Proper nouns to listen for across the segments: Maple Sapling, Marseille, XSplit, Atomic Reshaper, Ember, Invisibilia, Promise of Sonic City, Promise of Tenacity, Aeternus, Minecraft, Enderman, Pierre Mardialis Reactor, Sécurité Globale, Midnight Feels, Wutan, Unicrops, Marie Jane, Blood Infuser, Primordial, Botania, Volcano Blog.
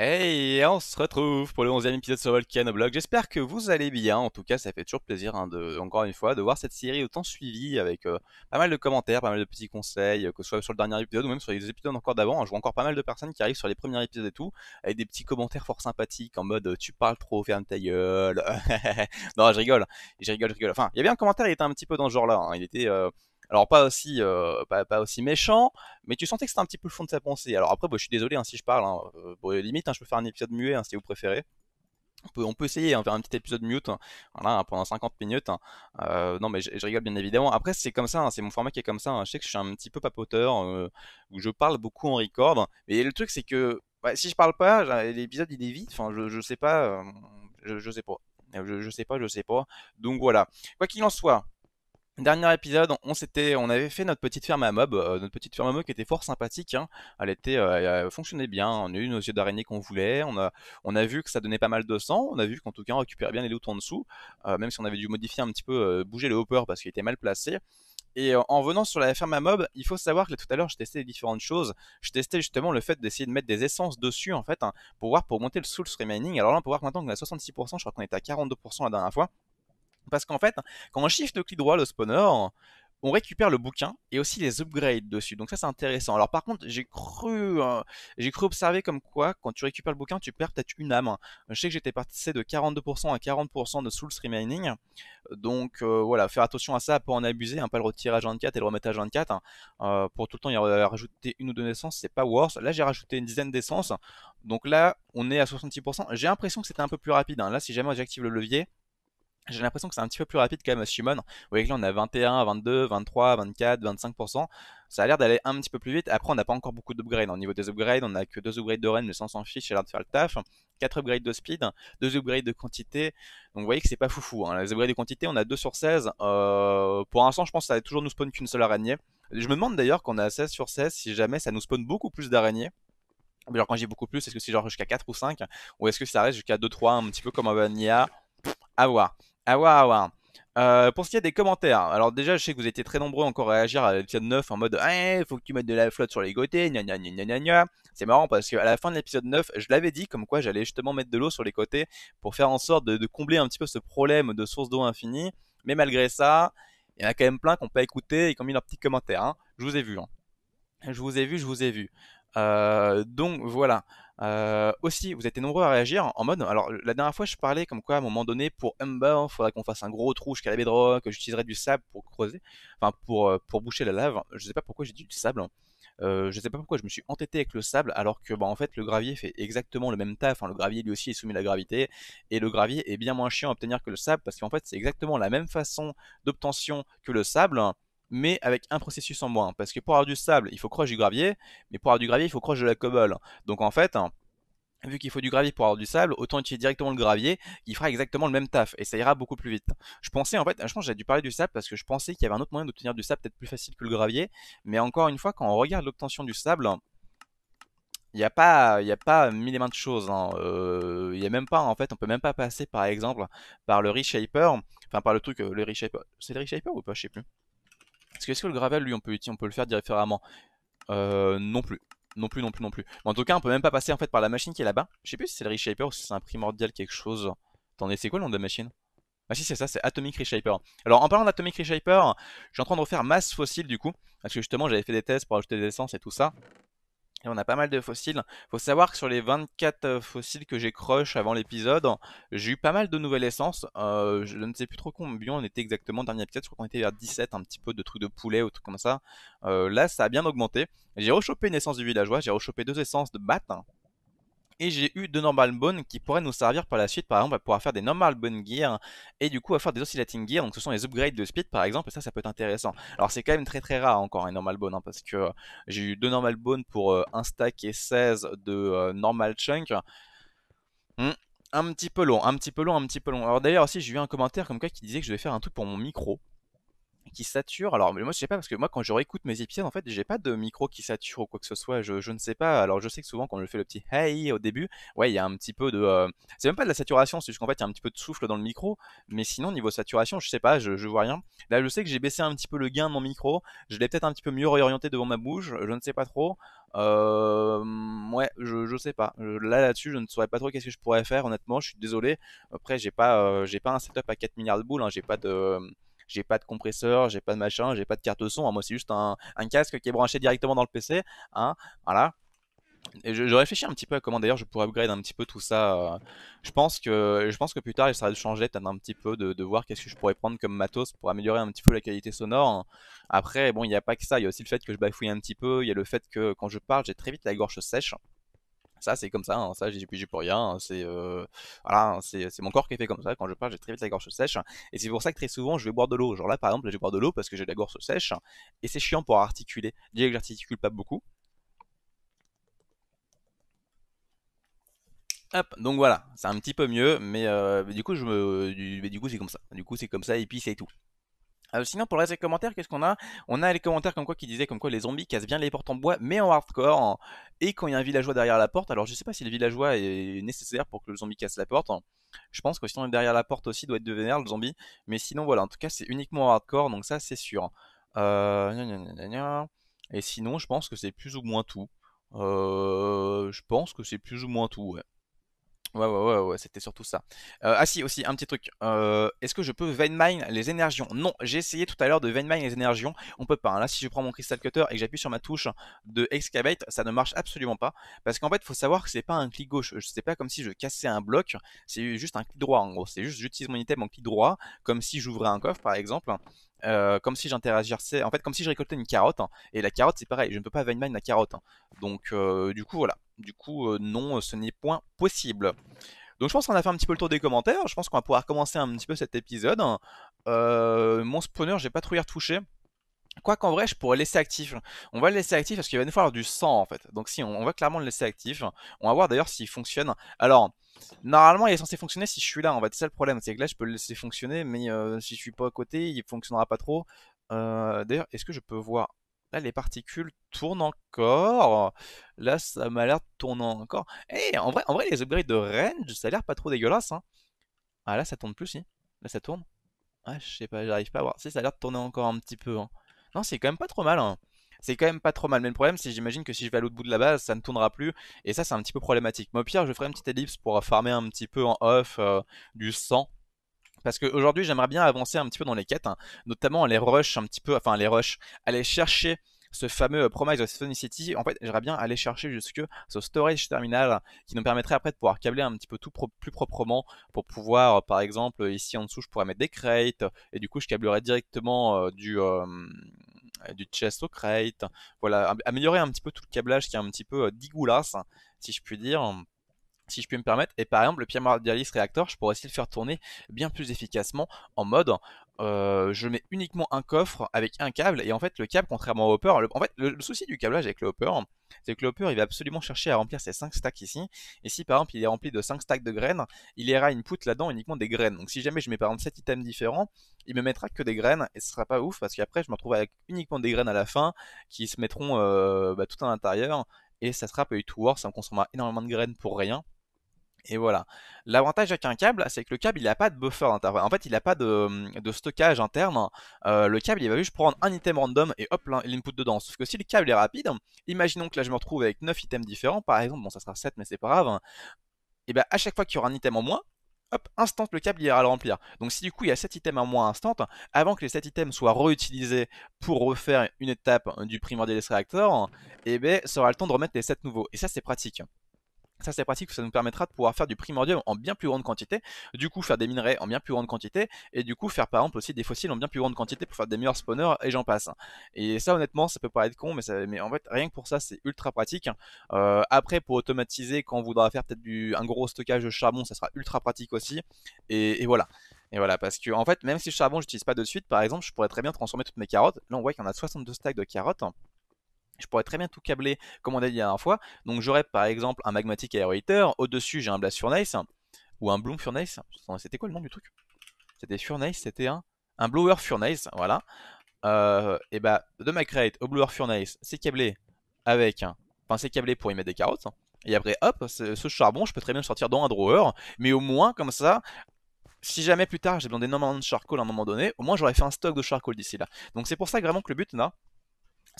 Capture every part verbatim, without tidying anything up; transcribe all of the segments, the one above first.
Hey, on se retrouve pour le onzième épisode sur Volcano Blog. J'espère que vous allez bien. En tout cas, ça fait toujours plaisir, hein, de, encore une fois, de voir cette série autant suivie avec euh, pas mal de commentaires, pas mal de petits conseils, euh, que ce soit sur le dernier épisode ou même sur les épisodes encore d'avant. Hein, je vois encore pas mal de personnes qui arrivent sur les premiers épisodes et tout, avec des petits commentaires fort sympathiques en mode tu parles trop, ferme ta gueule. Non, je rigole, je rigole, je rigole. Enfin, il y avait un commentaire, il était un petit peu dans ce genre-là. Hein, il était. Euh, Alors pas aussi, euh, pas, pas aussi méchant, mais tu sentais que c'était un petit peu le fond de sa pensée. Alors après, bon, je suis désolé hein, si je parle, hein, euh, bon, limite hein, je peux faire un épisode muet hein, si vous préférez. On peut, on peut essayer, hein, faire un petit épisode mute, hein, voilà, hein, pendant cinquante minutes. Hein. Euh, non mais je, je rigole bien évidemment. Après c'est comme ça, hein, c'est mon format qui est comme ça. Hein. Je sais que je suis un petit peu papoteur, euh, où je parle beaucoup en record. Mais le truc c'est que bah, si je parle pas, l'épisode il est vide. Enfin je, je sais pas, euh, je, je sais pas, je, je sais pas, je sais pas. Donc voilà. Quoi qu'il en soit. Dernier épisode, on s'était, on avait fait notre petite ferme à mob, euh, notre petite ferme à mob qui était fort sympathique. Hein. Elle était, euh, elle fonctionnait bien. On a eu nos yeux d'araignée qu'on voulait. On a, on a vu que ça donnait pas mal de sang. On a vu qu'en tout cas on récupérait bien les loot en dessous, euh, même si on avait dû modifier un petit peu, euh, bouger le hopper parce qu'il était mal placé. Et en venant sur la ferme à mob, il faut savoir que là, tout à l'heure je testais différentes choses. Je testais justement le fait d'essayer de mettre des essences dessus en fait, hein, pour voir, pour monter le soul's remaining. Alors là on peut voir maintenant qu'on est à soixante-six pour cent. Je crois qu'on était à quarante-deux pour cent la dernière fois. Parce qu'en fait, quand on shift clic droit le spawner, on récupère le bouquin et aussi les upgrades dessus. Donc ça c'est intéressant. Alors par contre, j'ai cru, euh, j'ai cru observer comme quoi, quand tu récupères le bouquin, tu perds peut-être une âme. Je sais que j'étais passé de quarante-deux pour cent à quarante pour cent de Souls Remaining. Donc euh, voilà, faire attention à ça, pas en abuser, hein, pas le retirer à vingt-quatre et le remettre à vingt-quatre. Hein. Euh, pour tout le temps y rajouter une ou deux essences, c'est pas worth. Là j'ai rajouté une dizaine d'essences. Donc là, on est à soixante-six pour cent. J'ai l'impression que c'était un peu plus rapide. Hein. Là, si jamais j'active le levier, j'ai l'impression que c'est un petit peu plus rapide quand même à Summon. Vous voyez que là on a vingt et un, vingt-deux, vingt-trois, vingt-quatre, vingt-cinq pour cent. Ça a l'air d'aller un petit peu plus vite. Après on n'a pas encore beaucoup d'upgrades. Au niveau des upgrades, on n'a que deux upgrades de run, mais ça on s'en fiche, ça a l'air de faire le taf. quatre upgrades de speed, deux upgrades de quantité. Donc vous voyez que c'est pas foufou. Hein. Les upgrades de quantité, on a deux sur seize. Euh, pour l'instant je pense que ça va toujours nous spawn qu'une seule araignée. Je me demande d'ailleurs qu'on a seize sur seize si jamais ça nous spawn beaucoup plus d'araignées. Genre quand j'ai beaucoup plus, est-ce que c'est genre jusqu'à quatre ou cinq? Ou est-ce que ça reste jusqu'à deux trois, un petit peu comme un Bania? À voir. Ah ouais, ah ouais. Euh, pour ce qui est des commentaires, alors déjà je sais que vous étiez très nombreux encore à réagir à l'épisode neuf en mode eh, faut que tu mettes de la flotte sur les côtés, gna gna gna gna gna. C'est marrant parce qu'à la fin de l'épisode neuf, je l'avais dit comme quoi j'allais justement mettre de l'eau sur les côtés pour faire en sorte de, de combler un petit peu ce problème de source d'eau infinie. Mais malgré ça, il y en a quand même plein qui n'ont pas écouté et qui ont mis leurs petits commentaires. Hein. Je vous ai vu. Hein. Je vous ai vu, je vous ai vu. Euh, donc voilà. Euh, aussi, vous étiez nombreux à réagir en mode. Alors, la dernière fois, je parlais comme quoi à un moment donné, pour Ember, il faudrait qu'on fasse un gros trou jusqu'à la bedrock, que j'utiliserais du sable pour creuser, enfin pour, pour boucher la lave. Je sais pas pourquoi j'ai dit du sable. Euh, je sais pas pourquoi je me suis entêté avec le sable, alors que bah, en fait le gravier fait exactement le même taf. Hein. Le gravier lui aussi est soumis à la gravité, et le gravier est bien moins chiant à obtenir que le sable parce qu'en fait c'est exactement la même façon d'obtention que le sable, mais avec un processus en moins, parce que pour avoir du sable, il faut croche du gravier, mais pour avoir du gravier, il faut croche de la cobble. Donc en fait, hein, vu qu'il faut du gravier pour avoir du sable, autant utiliser directement le gravier, il fera exactement le même taf, et ça ira beaucoup plus vite. Je pensais en fait, je pense que j'avais dû parler du sable, parce que je pensais qu'il y avait un autre moyen d'obtenir du sable peut-être plus facile que le gravier, mais encore une fois, quand on regarde l'obtention du sable, il n'y a pas, y a pas mille et maintes choses. Il hein. euh, y a même pas, en fait, on peut même pas passer par exemple par le reshaper, enfin par le truc, le reshaper, c'est le reshaper ou pas, je sais plus. Parce que est-ce que le gravel, lui, on peut, on peut le faire différemment? euh, Non plus, non plus, non plus, non plus. Mais en tout cas, on peut même pas passer en fait par la machine qui est là-bas. Je sais plus si c'est le Reshaper ou si c'est un Primordial quelque chose. Attendez, c'est quoi le nom de la machine? Ah si, c'est ça, c'est Atomic Reshaper. Alors en parlant d'Atomic Reshaper, je suis en train de refaire masse fossile du coup, parce que justement j'avais fait des tests pour ajouter des essences et tout ça. Et on a pas mal de fossiles. Faut savoir que sur les vingt-quatre fossiles que j'ai crush avant l'épisode, j'ai eu pas mal de nouvelles essences. Euh, je ne sais plus trop combien on était exactement. Dernier épisode, je crois qu'on était vers dix-sept, un petit peu de trucs de poulet ou trucs comme ça. Euh, là, ça a bien augmenté. J'ai rechopé une essence du villageois, j'ai rechopé deux essences de batte. Et j'ai eu deux normal bones qui pourraient nous servir par la suite, par exemple, à pouvoir faire des normal bone gear et du coup à faire des oscillating gear. Donc ce sont les upgrades de speed par exemple, et ça, ça peut être intéressant. Alors c'est quand même très très rare encore un normal bone, hein, parce que euh, j'ai eu deux normal bones pour euh, un stack et seize de euh, normal chunk. Mmh, un petit peu long, un petit peu long, un petit peu long. Alors d'ailleurs aussi j'ai eu un commentaire comme quoi qui disait que je devais faire un truc pour mon micro qui sature. Alors moi je sais pas, parce que moi quand je réécoute mes épisodes en fait j'ai pas de micro qui sature ou quoi que ce soit, je, je ne sais pas. Alors je sais que souvent quand je fais le petit hey au début, ouais il y a un petit peu de euh... c'est même pas de la saturation, c'est juste qu'en fait il y a un petit peu de souffle dans le micro, mais sinon niveau saturation je sais pas, je, je vois rien. Là je sais que j'ai baissé un petit peu le gain de mon micro, je l'ai peut-être un petit peu mieux réorienté devant ma bouche, je ne sais pas trop. Euh, ouais, je, je sais pas. Là, là-dessus, je ne saurais pas trop qu'est-ce que je pourrais faire, honnêtement, je suis désolé. Après, j'ai pas, euh, j'ai pas un setup à quatre milliards de boules, hein. J'ai pas de... J'ai pas de compresseur, j'ai pas de machin, j'ai pas de carte son. Hein. Moi, c'est juste un, un casque qui est branché directement dans le P C. Hein. Voilà. Et je, je réfléchis un petit peu à comment d'ailleurs je pourrais upgrade un petit peu tout ça. Euh, je, pense que, je pense que plus tard, il sera de changer, peut-être un petit peu, de, de voir qu'est-ce que je pourrais prendre comme matos pour améliorer un petit peu la qualité sonore. Hein. Après, bon, il n'y a pas que ça. Il y a aussi le fait que je bafouille un petit peu. Il y a le fait que quand je parle, j'ai très vite la gorge sèche. Ça c'est comme ça, hein. Ça j'y suis pour rien, hein. C'est euh, voilà, c'est mon corps qui est fait comme ça, quand je parle j'ai très vite la gorge sèche, et c'est pour ça que très souvent je vais boire de l'eau, genre là par exemple je vais boire de l'eau parce que j'ai la gorge sèche, et c'est chiant pour articuler, déjà que j'articule pas beaucoup. Hop, donc voilà, c'est un petit peu mieux, mais, euh, mais du coup je me, du, mais du coup c'est comme ça, du coup c'est comme ça et puis c'est tout. Euh, sinon pour le reste des commentaires, qu'est-ce qu'on a? On a les commentaires comme quoi qui disaient comme quoi les zombies cassent bien les portes en bois mais en hardcore hein, et quand il y a un villageois derrière la porte, alors je sais pas si le villageois est nécessaire pour que le zombie casse la porte, hein. Je pense que si on est derrière la porte aussi doit être de vénère le zombie, mais sinon voilà, en tout cas c'est uniquement en hardcore donc ça c'est sûr. Euh... Gna gna gna gna. Et sinon je pense que c'est plus ou moins tout. Euh... Je pense que c'est plus ou moins tout ouais. Ouais, ouais, ouais, ouais c'était surtout ça. Euh, ah si, aussi, un petit truc. Euh, Est-ce que je peux vein-mine les énergions? Non, j'ai essayé tout à l'heure de vein-mine les énergions. On peut pas. Hein. Là, si je prends mon crystal cutter et que j'appuie sur ma touche de excavate, ça ne marche absolument pas. Parce qu'en fait, il faut savoir que c'est pas un clic gauche. C'est pas comme si je cassais un bloc. C'est juste un clic droit, en gros. C'est juste, j'utilise mon item en clic droit, comme si j'ouvrais un coffre, par exemple. Euh, comme si j'interagissais, en fait comme si je récoltais une carotte hein. Et la carotte c'est pareil, je ne peux pas vein-mine la carotte hein. Donc euh, du coup voilà, du coup euh, non ce n'est point possible. Donc je pense qu'on a fait un petit peu le tour des commentaires, je pense qu'on va pouvoir commencer un petit peu cet épisode. euh, Mon spawner j'ai pas trop y retouché. Quoi qu'en vrai je pourrais laisser actif. On va le laisser actif parce qu'il va nous falloir du sang en fait. Donc si on, on va clairement le laisser actif. On va voir d'ailleurs s'il fonctionne. Alors normalement il est censé fonctionner si je suis là en fait. C'est ça le problème, c'est que là je peux le laisser fonctionner. Mais euh, si je suis pas à côté il fonctionnera pas trop. euh, D'ailleurs est-ce que je peux voir? Là les particules tournent encore. Là ça m'a l'air tournant encore. Et en vrai, en vrai les upgrades de range ça a l'air pas trop dégueulasse hein. Ah là ça tourne plus si. Là ça tourne. Ah je sais pas, j'arrive pas à voir. Si ça a l'air de tourner encore un petit peu hein. Non, c'est quand même pas trop mal, hein. C'est quand même pas trop mal. Mais le problème, c'est que j'imagine que si je vais à l'autre bout de la base, ça ne tournera plus. Et ça, c'est un petit peu problématique. Moi, au pire, je ferai une petite ellipse pour farmer un petit peu en off euh, du sang. Parce qu'aujourd'hui, j'aimerais bien avancer un petit peu dans les quêtes, hein. Notamment les rushs un petit peu, enfin les rushs, aller chercher ce fameux euh, Promise of Sonic City. En fait, j'aimerais bien aller chercher jusque ce storage terminal qui nous permettrait après de pouvoir câbler un petit peu tout pro plus proprement pour pouvoir, euh, par exemple, ici en dessous, je pourrais mettre des crates et du coup, je câblerais directement euh, du... Euh, du chest au crate, voilà, améliorer un petit peu tout le câblage qui est un petit peu euh, dégueulasse, hein, si je puis dire, si je puis me permettre. Et par exemple, le Pierre Mardialis Reactor, je pourrais essayer de le faire tourner bien plus efficacement en mode euh, je mets uniquement un coffre avec un câble, et en fait, le câble, contrairement au hopper, le, en fait, le, le souci du câblage avec le hopper, c'est que le hopper, il va absolument chercher à remplir ses cinq stacks ici, et si par exemple, il est rempli de cinq stacks de graines, il ira input là-dedans uniquement des graines. Donc si jamais je mets par exemple sept items différents, il me mettra que des graines et ce sera pas ouf parce qu'après je me retrouve avec uniquement des graines à la fin qui se mettront euh, bah, tout à l'intérieur et ça sera pas du tout worth, ça me consommera énormément de graines pour rien. Et voilà. L'avantage avec un câble, c'est que le câble il n'a pas de buffer interne. En fait, il n'a pas de, de stockage interne. Euh, le câble il va juste prendre un item random et hop l'input dedans. Sauf que si le câble est rapide, imaginons que là je me retrouve avec neuf items différents par exemple, bon ça sera sept mais c'est pas grave. Et bien bah, à chaque fois qu'il y aura un item en moins, hop, instant, le câble il ira le remplir. Donc si du coup il y a sept items en moins instant, avant que les sept items soient réutilisés pour refaire une étape du Primordial Reactor, eh ben ça aura le temps de remettre les sept nouveaux. Et ça c'est pratique. Ça c'est pratique, ça nous permettra de pouvoir faire du primordium en bien plus grande quantité, du coup faire des minerais en bien plus grande quantité, et du coup faire par exemple aussi des fossiles en bien plus grande quantité pour faire des meilleurs spawners et j'en passe. Et ça honnêtement ça peut paraître con mais, ça, mais en fait rien que pour ça c'est ultra pratique. euh, Après pour automatiser quand on voudra faire peut-être un gros stockage de charbon ça sera ultra pratique aussi. Et, et voilà. Et voilà, parce que en fait même si le charbon j'utilise pas de suite par exemple je pourrais très bien transformer toutes mes carottes. Là on voit qu'il y en a soixante-deux stacks de carottes. Je pourrais très bien tout câbler comme on a dit la dernière fois. Donc j'aurais par exemple un magmatic aérateur. Au-dessus j'ai un blast furnace. Ou un bloom furnace. C'était quoi le nom du truc? C'était furnace, c'était un, un blower furnace. Voilà. euh, Et bah de ma crate au blower furnace c'est câblé avec, enfin c'est câblé pour y mettre des carottes. Et après hop ce, ce charbon je peux très bien le sortir dans un drawer. Mais au moins comme ça, si jamais plus tard j'ai besoin d'énormément de charcoal à un moment donné, au moins j'aurais fait un stock de charcoal d'ici là. Donc c'est pour ça que vraiment que le but là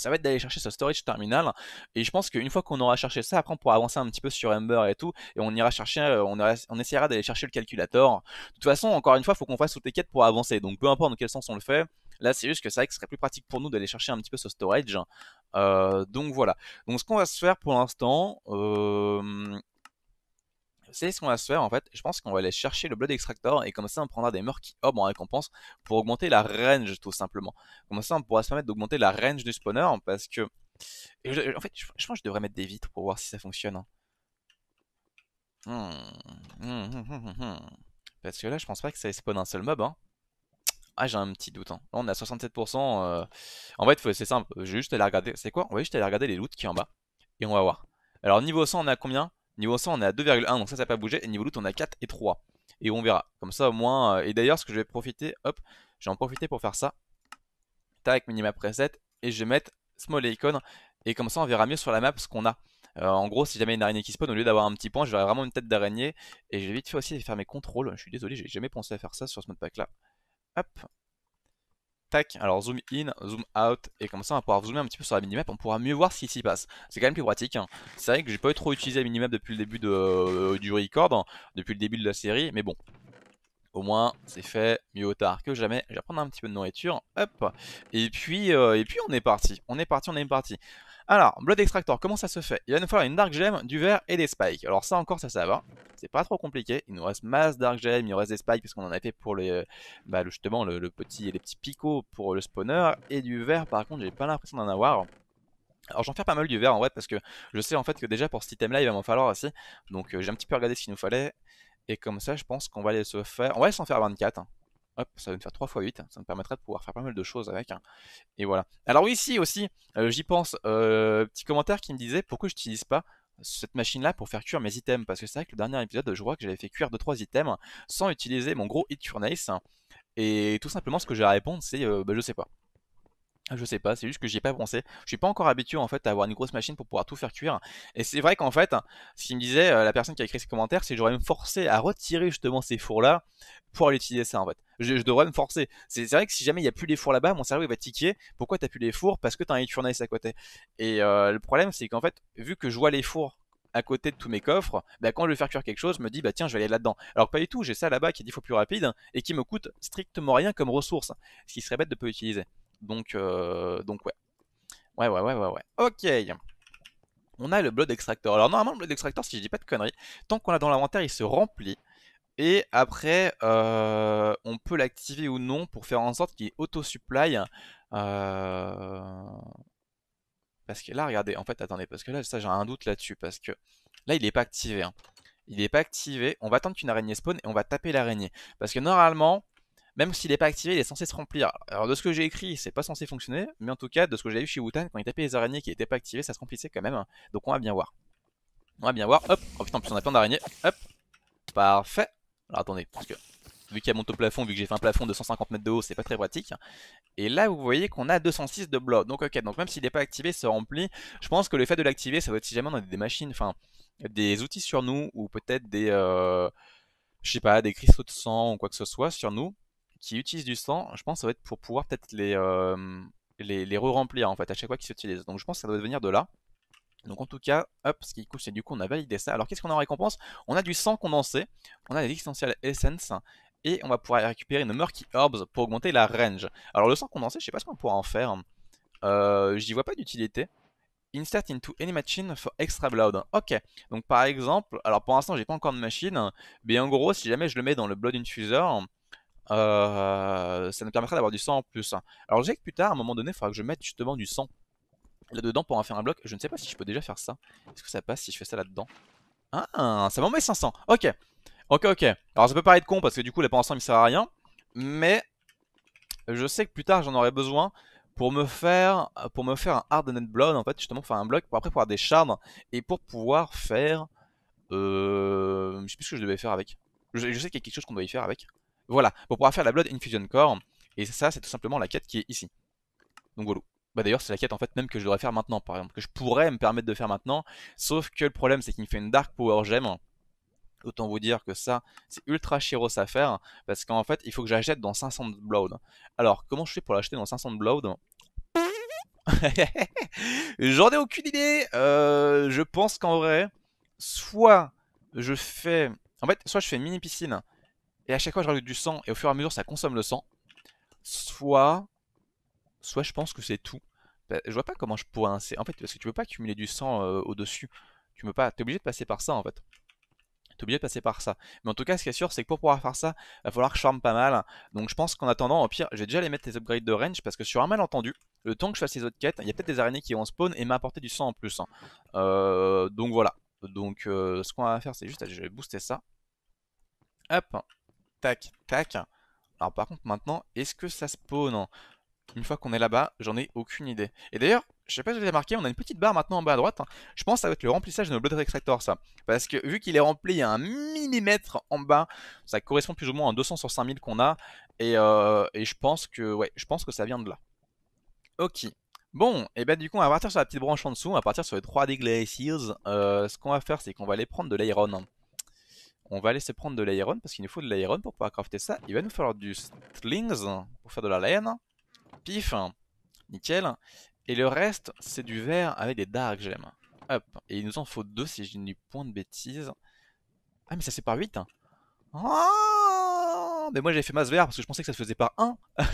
ça va être d'aller chercher ce storage terminal, et je pense qu'une fois qu'on aura cherché ça, après on pourra avancer un petit peu sur Ember et tout, et on ira chercher, on, aura, on essaiera d'aller chercher le calculator. De toute façon, encore une fois, il faut qu'on fasse toutes les quêtes pour avancer, donc peu importe dans quel sens on le fait. Là c'est juste que c'est vrai que ce serait plus pratique pour nous d'aller chercher un petit peu ce storage. euh, Donc voilà, donc ce qu'on va se faire pour l'instant, euh... c'est ce qu'on va se faire en fait. Je pense qu'on va aller chercher le Blood Extractor, et comme ça on prendra des Murky Orb en récompense pour augmenter la range tout simplement. Comme ça on pourra se permettre d'augmenter la range du spawner, parce que... Et je, en fait je, je pense que je devrais mettre des vitres pour voir si ça fonctionne. Hmm. Hmm, hmm, hmm, hmm. Parce que là je pense pas que ça spawn un seul mob hein. Ah, j'ai un petit doute hein. Là on est à soixante-sept pour cent. euh... En fait c'est simple, je vais juste aller regarder. C'est quoi? On va juste aller regarder les loots qui est en bas, et on va voir. Alors niveau cent on a combien? Niveau cent on est à deux virgule un, donc ça ça n'a pas bougé. Et niveau loot on a quatre et trois, et on verra. Comme ça au moins, euh... et d'ailleurs ce que je vais profiter, hop, je vais en profiter pour faire ça. Tac, minimap preset, et je vais mettre small icon, et comme ça on verra mieux sur la map ce qu'on a. Euh, en gros, si jamais il y a une araignée qui spawn, au lieu d'avoir un petit point, je verrai vraiment une tête d'araignée. Et je vais vite fait aussi faire mes contrôles. Je suis désolé, j'ai jamais pensé à faire ça sur ce mode pack là. Hop. Tac, alors zoom in, zoom out, et comme ça on va pouvoir zoomer un petit peu sur la minimap, on pourra mieux voir ce qui s'y passe. C'est quand même plus pratique hein. C'est vrai que j'ai pas eu trop utilisé la minimap depuis le début de, euh, du record, hein, depuis le début de la série, mais bon, au moins c'est fait, mieux au tard que jamais. Je vais prendre un petit peu de nourriture, hop, et puis, euh, et puis on est parti, on est parti, on est parti. Alors, Blood Extractor, comment ça se fait? Il va nous falloir une Dark Gem, du verre et des spikes. Alors ça encore, ça ça va, c'est pas trop compliqué. Il nous reste masse Dark Gem, il nous reste des spikes parce qu'on en a fait pour les, bah, justement le, le petit, les petits picots pour le spawner. Et du verre par contre, j'ai pas l'impression d'en avoir. Alors j'en fais pas mal du verre en vrai, parce que je sais en fait que déjà pour cet item là il va m'en falloir aussi. Donc euh, j'ai un petit peu regardé ce qu'il nous fallait. Et comme ça je pense qu'on va aller se faire, on va aller s'en faire vingt-quatre hein. Hop, ça va me faire trois fois huit, ça me permettra de pouvoir faire pas mal de choses avec. Hein. Et voilà. Alors oui, si aussi, euh, j'y pense, euh, petit commentaire qui me disait pourquoi je n'utilise pas cette machine-là pour faire cuire mes items. Parce que c'est vrai que le dernier épisode, je crois que j'avais fait cuire deux trois items sans utiliser mon gros hit furnace. Et tout simplement, ce que j'ai à répondre, c'est euh, bah, je sais pas. Je sais pas, c'est juste que j'y ai pas pensé. Je suis pas encore habitué en fait à avoir une grosse machine pour pouvoir tout faire cuire. Et c'est vrai qu'en fait, ce qu'il me disait, euh, la personne qui a écrit ce commentaire, c'est que j'aurais me forcer à retirer justement ces fours-là pour aller utiliser ça en fait. Je, je devrais me forcer. C'est vrai que si jamais il n'y a plus les fours là-bas, mon cerveau il va tiquer. Pourquoi t'as plus les fours? Parce que t'as un heat furnace à côté. Et euh, le problème c'est qu'en fait, vu que je vois les fours à côté de tous mes coffres, bah quand je vais faire cuire quelque chose, je me dis bah tiens je vais aller là-dedans. Alors pas du tout, j'ai ça là-bas qui est dix fois plus rapide et qui me coûte strictement rien comme ressource. Ce qui serait bête de pas utiliser. Donc, euh, donc ouais. ouais, ouais, ouais, ouais, ouais, ok. On a le Blood Extractor. Alors normalement le Blood Extractor, si je dis pas de conneries, tant qu'on l'a dans l'inventaire, il se remplit. Et après, euh, on peut l'activer ou non pour faire en sorte qu'il est auto-supply. Euh... Parce que là, regardez, en fait, attendez, parce que là, ça j'ai un doute là-dessus, parce que là, il n'est pas activé. Hein. Il n'est pas activé. On va attendre qu'une araignée spawn et on va taper l'araignée. Parce que normalement... Même s'il n'est pas activé, il est censé se remplir. Alors de ce que j'ai écrit, c'est pas censé fonctionner, mais en tout cas de ce que j'ai vu chez Wutan, quand il tapait les araignées qui n'étaient pas activées, ça se remplissait quand même. Donc on va bien voir. On va bien voir. Hop. Oh putain, en plus on a plein d'araignées. Hop. Parfait. Alors attendez, parce que vu qu'elle monte au plafond, vu que j'ai fait un plafond de cent cinquante mètres de haut, c'est pas très pratique. Et là vous voyez qu'on a deux cent six de blob. Donc ok, donc même s'il n'est pas activé, il se remplit. Je pense que le fait de l'activer, ça doit être si jamais on a des machines, enfin des outils sur nous, ou peut-être des, euh, je sais pas, des cristaux de sang ou quoi que ce soit sur nous. Qui utilisent du sang, je pense que ça va être pour pouvoir peut-être les, euh, les, les re-remplir en fait à chaque fois qu'ils s'utilisent. Donc je pense que ça doit venir de là. Donc en tout cas, hop, ce qui est cool, c'est du coup on a validé ça. Alors qu'est-ce qu'on a en récompense? On a du sang condensé, on a des essentiels essence, et on va pouvoir récupérer une Murky Orbs pour augmenter la range. Alors le sang condensé, je sais pas ce qu'on pourra en faire. Euh, J'y vois pas d'utilité. Insert into any machine for extra blood. Ok, donc par exemple, alors pour l'instant j'ai pas encore de machine, mais en gros si jamais je le mets dans le Blood Infuser, Euh, ça nous permettra d'avoir du sang en plus. Alors je sais que plus tard, à un moment donné, il faudra que je mette justement du sang là-dedans pour en faire un bloc. Je ne sais pas si je peux déjà faire ça. Est-ce que ça passe si je fais ça là-dedans? Ah, ça m'en met cinq cents. Ok, ok, ok. Alors ça peut paraître con parce que du coup, là pour l'instant, il ne me sert à rien. Mais je sais que plus tard, j'en aurai besoin pour me faire, pour me faire un hardened blood. En fait, justement, faire un bloc pour après pouvoir des shards et pour pouvoir faire. Euh, je sais plus ce que je devais faire avec. Je, je sais qu'il y a quelque chose qu'on doit y faire avec. Voilà, pour pouvoir faire la Blood Infusion Core. Et ça, c'est tout simplement la quête qui est ici. Donc voilà. Bah d'ailleurs, c'est la quête en fait même que je devrais faire maintenant, par exemple. Que je pourrais me permettre de faire maintenant. Sauf que le problème, c'est qu'il me fait une Dark Power Gem. Autant vous dire que ça, c'est ultra chiros à faire. Parce qu'en fait, il faut que j'achète dans cinq cents de Blood. Alors, comment je fais pour l'acheter dans cinq cents de Blood? J'en ai aucune idée. Euh, je pense qu'en vrai, soit je fais... En fait, soit je fais une mini piscine et à chaque fois je rajoute du sang et au fur et à mesure ça consomme le sang. Soit... Soit je pense que c'est tout. Bah, je vois pas comment je pourrais... En fait, parce que tu peux pas cumuler du sang euh, au-dessus. Tu peux pas... T'es obligé de passer par ça en fait. T'es obligé de passer par ça. Mais en tout cas, ce qui est sûr, c'est que pour pouvoir faire ça, il va falloir que je farme pas mal. Donc je pense qu'en attendant, au pire, je vais déjà aller mettre les upgrades de range parce que sur un malentendu, le temps que je fasse les autres quêtes, il y a peut-être des araignées qui vont spawn et m'apporter du sang en plus. Hein. Euh, donc voilà. Donc euh, ce qu'on va faire, c'est juste, je vais booster ça. Hop. Tac, tac. Alors par contre, maintenant, est-ce que ça spawn ? Une fois qu'on est là-bas, j'en ai aucune idée. Et d'ailleurs, je sais pas si vous avez remarqué, on a une petite barre maintenant en bas à droite. Je pense que ça va être le remplissage de nos Blood Extractor, ça. Parce que vu qu'il est rempli à un millimètre en bas, ça correspond plus ou moins à deux cents sur cinq mille qu'on a. Et, euh, et je pense que ouais, je pense que ça vient de là. Ok. Bon, et bah du coup, on va partir sur la petite branche en dessous, on va partir sur les trois D Glaciers. Euh, ce qu'on va faire, c'est qu'on va aller prendre de l'iron. On va aller se prendre de l'iron parce qu'il nous faut de l'iron pour pouvoir crafter ça. Il va nous falloir du slings pour faire de la laine. Pif, nickel. Et le reste, c'est du verre avec des dark gemmes. Hop. Et il nous en faut deux si je dis point de bêtises. Ah, mais ça c'est par huit. Oh, mais moi j'avais fait masse verre parce que je pensais que ça se faisait par un. Ah,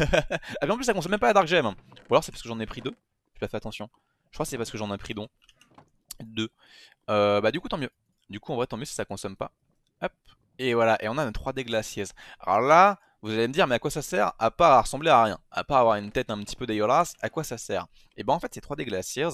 mais en plus, ça consomme même pas la dark gemme. Ou alors c'est parce que j'en ai pris deux. J'ai pas fait attention. Je crois que c'est parce que j'en ai pris donc deux. Euh, bah, du coup, tant mieux. Du coup, en vrai, tant mieux si ça consomme pas. Hop. Et voilà. Et on a nos trois D glaciers. Alors là. Vous allez me dire, mais à quoi ça sert? À part à ressembler à rien, à part avoir une tête un petit peu dégueulasse, à quoi ça sert? Et bien en fait, ces trois D glaciers,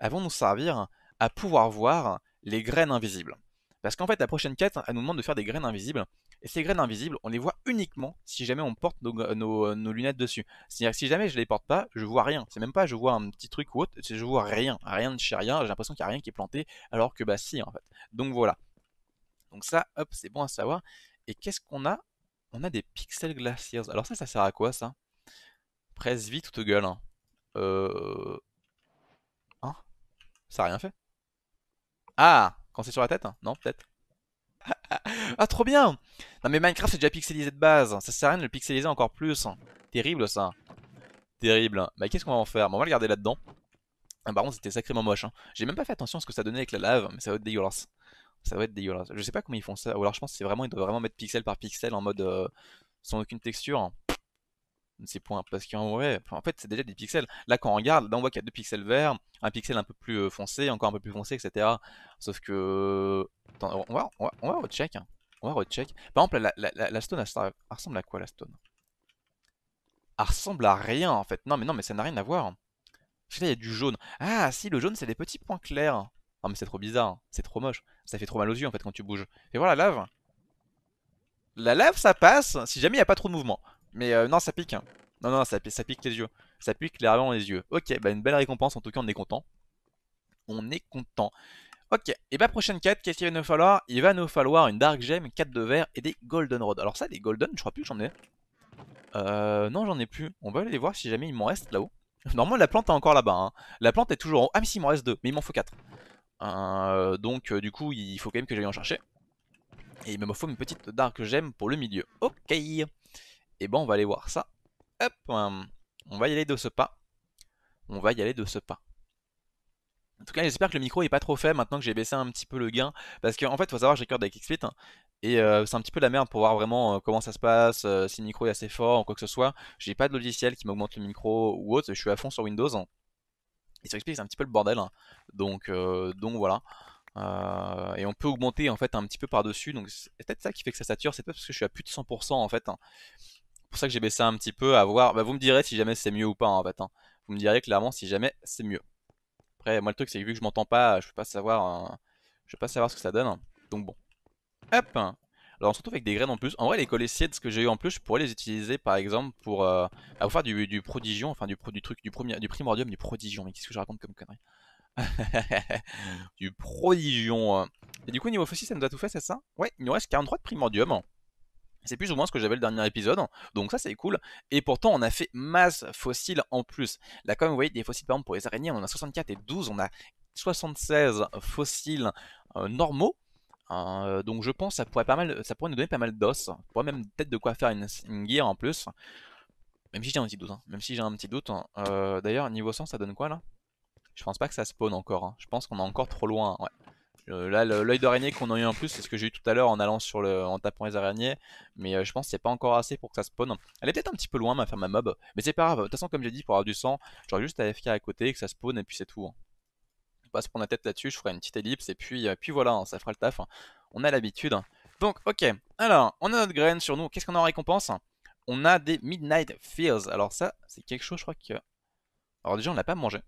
elles vont nous servir à pouvoir voir les graines invisibles. Parce qu'en fait, la prochaine quête, elle nous demande de faire des graines invisibles. Et ces graines invisibles, on les voit uniquement si jamais on porte nos, nos, nos lunettes dessus. C'est-à-dire que si jamais je les porte pas, je vois rien. C'est même pas je vois un petit truc ou autre, c'est je vois rien. Rien de chez rien, j'ai l'impression qu'il n'y a rien qui est planté, alors que bah si en fait. Donc voilà. Donc ça, hop, c'est bon à savoir. Et qu'est-ce qu'on a? On a des pixels glaciers. Alors ça, ça sert à quoi ça? Presse vite ou te gueule. Hein, euh... hein ça a rien fait? Ah, quand c'est sur la tête? Non, peut-être. Ah, trop bien! Non mais Minecraft, c'est déjà pixelisé de base. Ça sert à rien de le pixeliser encore plus. Terrible ça. Terrible. Bah qu'est-ce qu'on va en faire? Bon, on va le garder là-dedans. Ah, par contre, c'était sacrément moche. Hein. J'ai même pas fait attention à ce que ça donnait avec la lave, mais ça va être dégueulasse. Ça doit être dégueulasse. Je sais pas comment ils font ça. Ou alors je pense que c'est vraiment, ils doivent vraiment mettre pixel par pixel en mode euh, sans aucune texture. C'est point parce qu'en vrai, en fait c'est déjà des pixels. Là quand on regarde, là on voit qu'il y a deux pixels verts, un pixel un peu plus foncé, encore un peu plus foncé, et cetera. Sauf que, attends, on va, on va, on va recheck. On va recheck. Par exemple, la, la, la, la stone, elle, elle ressemble à quoi la stone? Elle ressemble à rien en fait. Non mais non mais ça n'a rien à voir. Parce que là il y a du jaune. Ah si, le jaune c'est des petits points clairs. Non mais c'est trop bizarre, hein. C'est trop moche, ça fait trop mal aux yeux en fait quand tu bouges. Fais voir la lave. La lave ça passe si jamais il n'y a pas trop de mouvement. Mais euh, non ça pique, hein. Non non ça, ça pique les yeux, ça pique clairement les yeux. Ok, bah une belle récompense en tout cas, on est content. On est content. Ok, et bah prochaine quête, qu'est-ce qu'il va nous falloir? Il va nous falloir une dark gem, quatre de verre et des golden rod. Alors ça des golden, je crois plus que j'en ai. Euh non j'en ai plus, on va aller voir si jamais il m'en reste là-haut. Normalement la plante est encore là-bas, hein. La plante est toujours en haut, ah mais si il m'en reste deux, mais il m'en faut quatre. Euh, donc euh, du coup il faut quand même que j'aille en chercher. Et il me faut une petite dark gemme pour le milieu. Ok. Et ben on va aller voir ça. Hop. euh, On va y aller de ce pas. On va y aller de ce pas. En tout cas j'espère que le micro est pas trop faible maintenant que j'ai baissé un petit peu le gain. Parce qu'en en fait faut savoir j'ai record avec XSplit hein, et euh, c'est un petit peu la merde pour voir vraiment euh, comment ça se passe, euh, si le micro est assez fort ou quoi que ce soit. J'ai pas de logiciel qui m'augmente le micro ou autre, je suis à fond sur Windows hein. Et sur XSplit c'est un petit peu le bordel, hein. donc, euh, donc voilà, euh, et on peut augmenter en fait un petit peu par dessus, donc c'est peut-être ça qui fait que ça sature, c'est peut-être parce que je suis à plus de cent pour cent en fait, hein. C'est pour ça que j'ai baissé un petit peu à voir, bah, vous me direz si jamais c'est mieux ou pas en fait, hein. Vous me direz clairement si jamais c'est mieux. Après moi le truc c'est que vu que je m'entends pas, je peux pas savoir, hein. Je peux pas savoir ce que ça donne, hein. Donc bon, hop, alors on se retrouve avec des graines en plus, en vrai les colissiers de ce que j'ai eu en plus, je pourrais les utiliser par exemple pour, euh, à vous faire du, du prodigion, enfin du, du truc, du, premier, du primordium, du prodigion, mais qu'est-ce que je raconte comme connerie? Du prodigion. Et du coup niveau fossile ça nous a tout fait, c'est ça? Ouais, il nous reste quarante-trois de primordium. C'est plus ou moins ce que j'avais le dernier épisode, donc ça c'est cool. Et pourtant on a fait masse fossiles en plus. Là comme vous voyez des fossiles par exemple pour les araignées, on en a soixante-quatre et douze, on a soixante-seize fossiles euh, normaux. Euh, donc je pense que ça pourrait, pas mal, ça pourrait nous donner pas mal d'os. On pourrait même peut-être de quoi faire une, une gear en plus. Même si j'ai un petit doute, hein. Même si j'ai un petit doute. Hein. Euh, D'ailleurs, niveau cent, ça donne quoi là? Je pense pas que ça spawn encore. Hein. Je pense qu'on est encore trop loin. Hein. Ouais. Euh, là, l'œil d'araignée qu'on a eu en plus, c'est ce que j'ai eu tout à l'heure en allant sur le, en tapant les araignées. Mais euh, je pense que c'est pas encore assez pour que ça spawn. Elle est peut-être un petit peu loin, ma femme, ma mob. Mais c'est pas grave. De toute façon, comme j'ai dit, pour avoir du sang, j'aurais juste à F K à côté, que ça spawn et puis c'est tout. Hein. On va pas se prendre la tête là-dessus. Je ferai une petite ellipse et puis, euh, puis voilà, hein, ça fera le taf. Hein. On a l'habitude. Donc, ok. Alors, on a notre graine sur nous. Qu'est-ce qu'on a en récompense? On a des Midnight Feels. Alors ça, c'est quelque chose, je crois que... Alors déjà, on l'a pas mangé.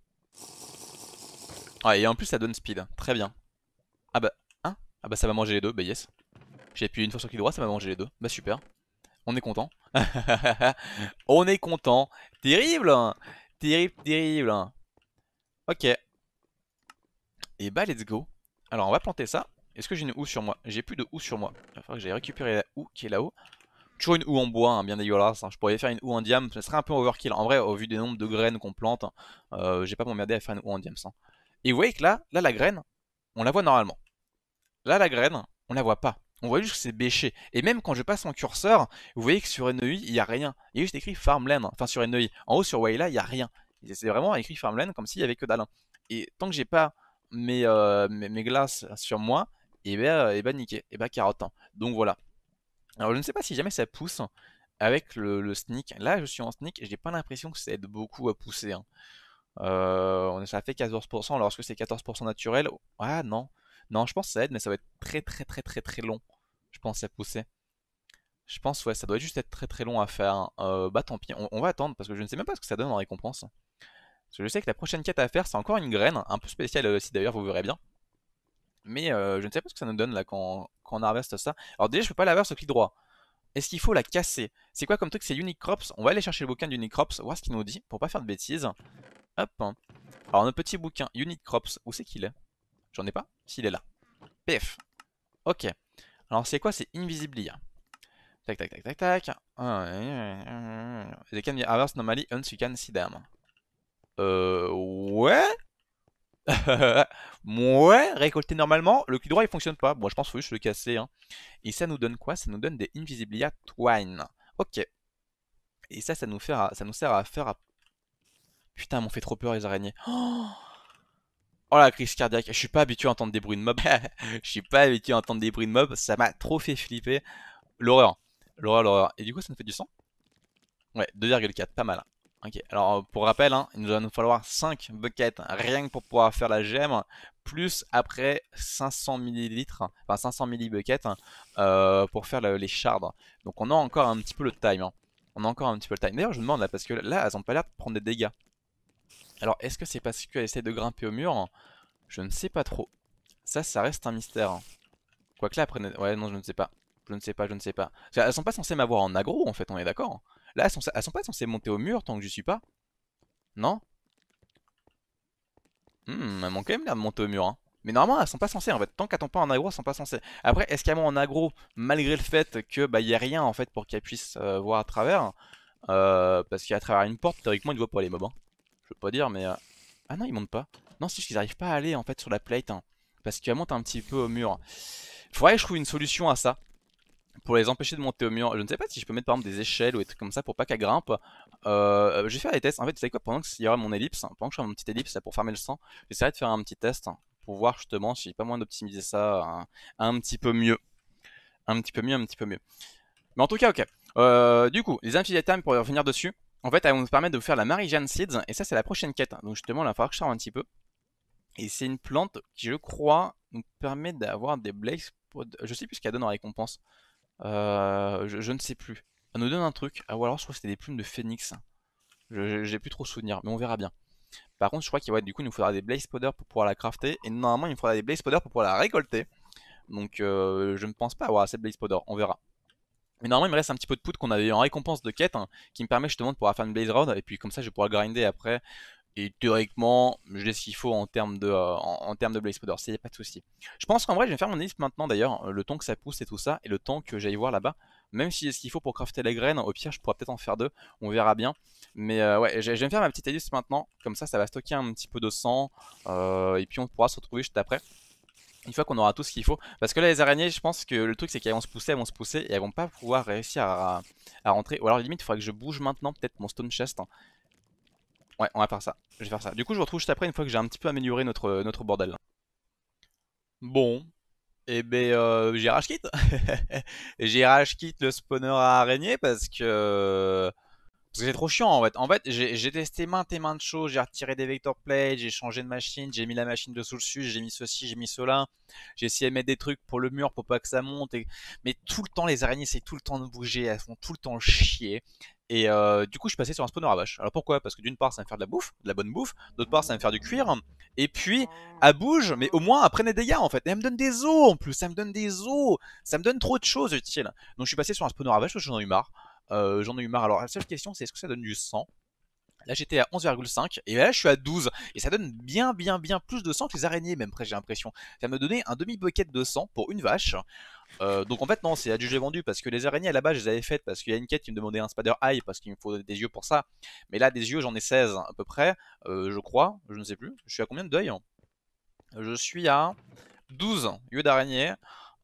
Ah, et en plus, ça donne speed. Très bien. Ah bah, hein? Ah bah, ça va manger les deux. Bah yes. J'ai appuyé une fois sur clic droit, ça va manger les deux. Bah super. On est content. On est content. Terrible. Terrible, terrible. Ok. Et bah, let's go. Alors, on va planter ça. Est-ce que j'ai une houe sur moi? J'ai plus de houe sur moi. Il va falloir que j'aille récupérer la houe qui est là-haut. Toujours une houe en bois, hein, bien dégueulasse. Hein. Je pourrais faire une houe en diam, ce serait un peu overkill. En vrai, au vu des nombres de graines qu'on plante, euh, j'ai pas m'emmerder à faire une houe en diam. Hein. Et vous voyez que là, là, la graine, on la voit normalement. Là, la graine, on la voit pas. On voit juste que c'est bêché. Et même quand je passe mon curseur, vous voyez que sur N E I, il n'y a rien. Il y a juste écrit Farmland. Enfin, sur N E I. En haut, sur Wayla, il n'y a rien. C'est vraiment écrit Farmland comme s'il n'y avait que dalle. Et tant que j'ai pas mes, euh, mes, mes glaces sur moi, et ben, euh, et ben niqué. Et ben carotte. Hein. Donc voilà. Alors je ne sais pas si jamais ça pousse avec le, le sneak. Là je suis en sneak et j'ai pas l'impression que ça aide beaucoup à pousser. Hein. Euh, ça fait quatorze pour cent alors est-ce que c'est quatorze pour cent naturel? Ah non. Non je pense que ça aide mais ça va être très très très très très long. Je pense à pousser. Je pense ouais ça doit juste être très très long à faire. Euh, bah tant pis on, on va attendre parce que je ne sais même pas ce que ça donne en récompense. Parce que je sais que la prochaine quête à faire c'est encore une graine. Un peu spéciale aussi d'ailleurs vous verrez bien. Mais euh, je ne sais pas ce que ça nous donne là quand, quand on harveste ça. Alors déjà je peux pas la voir sur clic droit. Est-ce qu'il faut la casser? C'est quoi comme truc? C'est Unicrops. On va aller chercher le bouquin d'Unicrops, voir ce qu'il nous dit pour pas faire de bêtises. Hop. Alors notre petit bouquin Unicrops, où c'est qu'il est? J'en ai pas. S'il est là. P F. Ok. Alors c'est quoi? C'est Invisibilia. Tac tac tac tac tac. They can be harvested normally once you can see them. Euh... Ouais. Ouais, récolter normalement. Le clic droit il fonctionne pas. Bon, je pense qu'il faut juste le casser. Hein. Et ça nous donne quoi? Ça nous donne des Invisibilia Twine. Ok. Et ça, ça nous, fait à... ça nous sert à faire. À... Putain, m'ont fait trop peur les araignées. Oh, oh la crise cardiaque. Je suis pas habitué à entendre des bruits de mobs. Je suis pas habitué à entendre des bruits de mobs. Ça m'a trop fait flipper. L'horreur. L'horreur, l'horreur. Et du coup, ça nous fait du sang? Ouais, deux virgule quatre. Pas mal. Hein. Ok, alors pour rappel, hein, il nous va nous falloir cinq buckets rien que pour pouvoir faire la gemme, plus après cinq cents millilitres, enfin cinq cents millibuckets euh, pour faire le, les shards. Donc on a encore un petit peu le time. Hein. On a encore un petit peu le time. D'ailleurs, je me demande là, parce que là, elles ont pas l'air de prendre des dégâts. Alors, est-ce que c'est parce qu'elles essaient de grimper au mur? Je ne sais pas trop. Ça, ça reste un mystère. Quoique là, après, ouais, non, je ne sais pas. Je ne sais pas, je ne sais pas. Elles sont pas censées m'avoir en aggro, en fait, on est d'accord? Là, elles sont, elles sont pas censées monter au mur tant que je suis pas. Non? Hmm, elles m'ont quand même l'air de monter au mur. Hein. Mais normalement, elles sont pas censées en fait. Tant qu'elles tombent pas en aggro, elles sont pas censées. Après, est-ce qu'elles m'ont en aggro malgré le fait que bah y a rien en fait pour qu'elles puissent euh, voir à travers euh, parce qu'à travers une porte, théoriquement, ils ne voient pas les mobs. Hein. Je veux pas dire, mais. Euh... Ah non, ils montent pas. Non, c'est juste qu'ils arrivent pas à aller en fait sur la plate. Hein, parce qu'elles montent un petit peu au mur. Faudrait que je trouve une solution à ça. Pour les empêcher de monter au mur, je ne sais pas si je peux mettre par exemple des échelles ou des trucs comme ça pour pas qu'elles grimpent. Euh, je vais faire des tests. En fait, vous savez quoi, pendant qu'il y aura mon ellipse, pendant que je ferai mon petite ellipse là, pour farmer le sang, j'essaierai de faire un petit test pour voir justement si j'ai pas moyen d'optimiser ça un, un petit peu mieux. Un petit peu mieux, un petit peu mieux. Mais en tout cas, ok. Euh, du coup, les infidèles pour revenir dessus, en fait, elles vont nous permettre de vous faire la Marie Jane Seeds et ça, c'est la prochaine quête. Donc justement, là, il va falloir que je charme un petit peu. Et c'est une plante qui, je crois, nous permet d'avoir des blakes. Pour... Je sais plus ce qu'elle donne en récompense. Euh, je, je ne sais plus. Elle nous donne un truc. Ah, ou alors je crois que c'était des plumes de phénix. J'ai plus trop souvenir, mais on verra bien. Par contre, je crois qu'il ouais, du coup, il nous faudra des blaze powder pour pouvoir la crafter. Et normalement, il nous faudra des blaze powder pour pouvoir la récolter. Donc, euh, je ne pense pas avoir assez de blaze powder. On verra. Mais normalement, il me reste un petit peu de poudre qu'on avait en récompense de quête hein, qui me permet justement de pouvoir faire une blaze rod. Et puis, comme ça, je vais pouvoir grinder après. Et théoriquement, j'ai ce qu'il faut en termes de, euh, en, en termes de blaze powder, c'est pas de souci. Je pense qu'en vrai, je vais faire mon ellipse maintenant d'ailleurs, le temps que ça pousse et tout ça, et le temps que j'aille voir là-bas. Même si j'ai ce qu'il faut pour crafter les graines, au pire, je pourrais peut-être en faire deux, on verra bien. Mais euh, ouais, je vais faire ma petite ellipse maintenant, comme ça, ça va stocker un petit peu de sang, euh, et puis on pourra se retrouver juste après. Une fois qu'on aura tout ce qu'il faut. Parce que là les araignées, je pense que le truc c'est qu'elles vont se pousser, elles vont se pousser et elles vont pas pouvoir réussir à, à rentrer. Ou alors limite il faudrait que je bouge maintenant peut-être mon stone chest. Ouais, on va faire ça, je vais faire ça. Du coup je vous retrouve juste après une fois que j'ai un petit peu amélioré notre, notre bordel. Bon, et eh ben euh, j'y rage quitte. J'y rage quitte le spawner à araignées parce que... Parce que c'est trop chiant en fait. En fait, j'ai testé maintes et maintes choses. J'ai retiré des vector plates, j'ai changé de machine, j'ai mis la machine dessous le dessus, j'ai mis ceci, j'ai mis cela. J'ai essayé de mettre des trucs pour le mur pour pas que ça monte. Et... Mais tout le temps, les araignées c'est tout le temps de bouger, elles font tout le temps chier. Et euh, du coup, je suis passé sur un spawner à vache. Alors pourquoi? Parce que d'une part, ça va me faire de la bouffe, de la bonne bouffe. D'autre part, ça va me faire du cuir. Et puis, elle bouge, mais au moins, elle prenne des dégâts en fait. Et elle me donne des os en plus, ça me donne des os. Ça me donne trop de choses utiles. Donc je suis passé sur un spawner à vache parce que j'en ai eu marre. Euh, J'en ai eu marre. Alors la seule question c'est est-ce que ça donne du sang? Là j'étais à onze virgule cinq et là je suis à douze. Et ça donne bien bien bien plus de sang que les araignées même, après j'ai l'impression. Ça me donnait un demi-bucket de sang pour une vache. euh, Donc en fait non, c'est à du j'ai vendu. Parce que les araignées à la base je les avais faites parce qu'il y a une quête qui me demandait un spider eye, parce qu'il me faut des yeux pour ça. Mais là des yeux j'en ai seize à peu près, euh, je crois, je ne sais plus. Je suis à combien de deuil? Je suis à douze yeux d'araignée.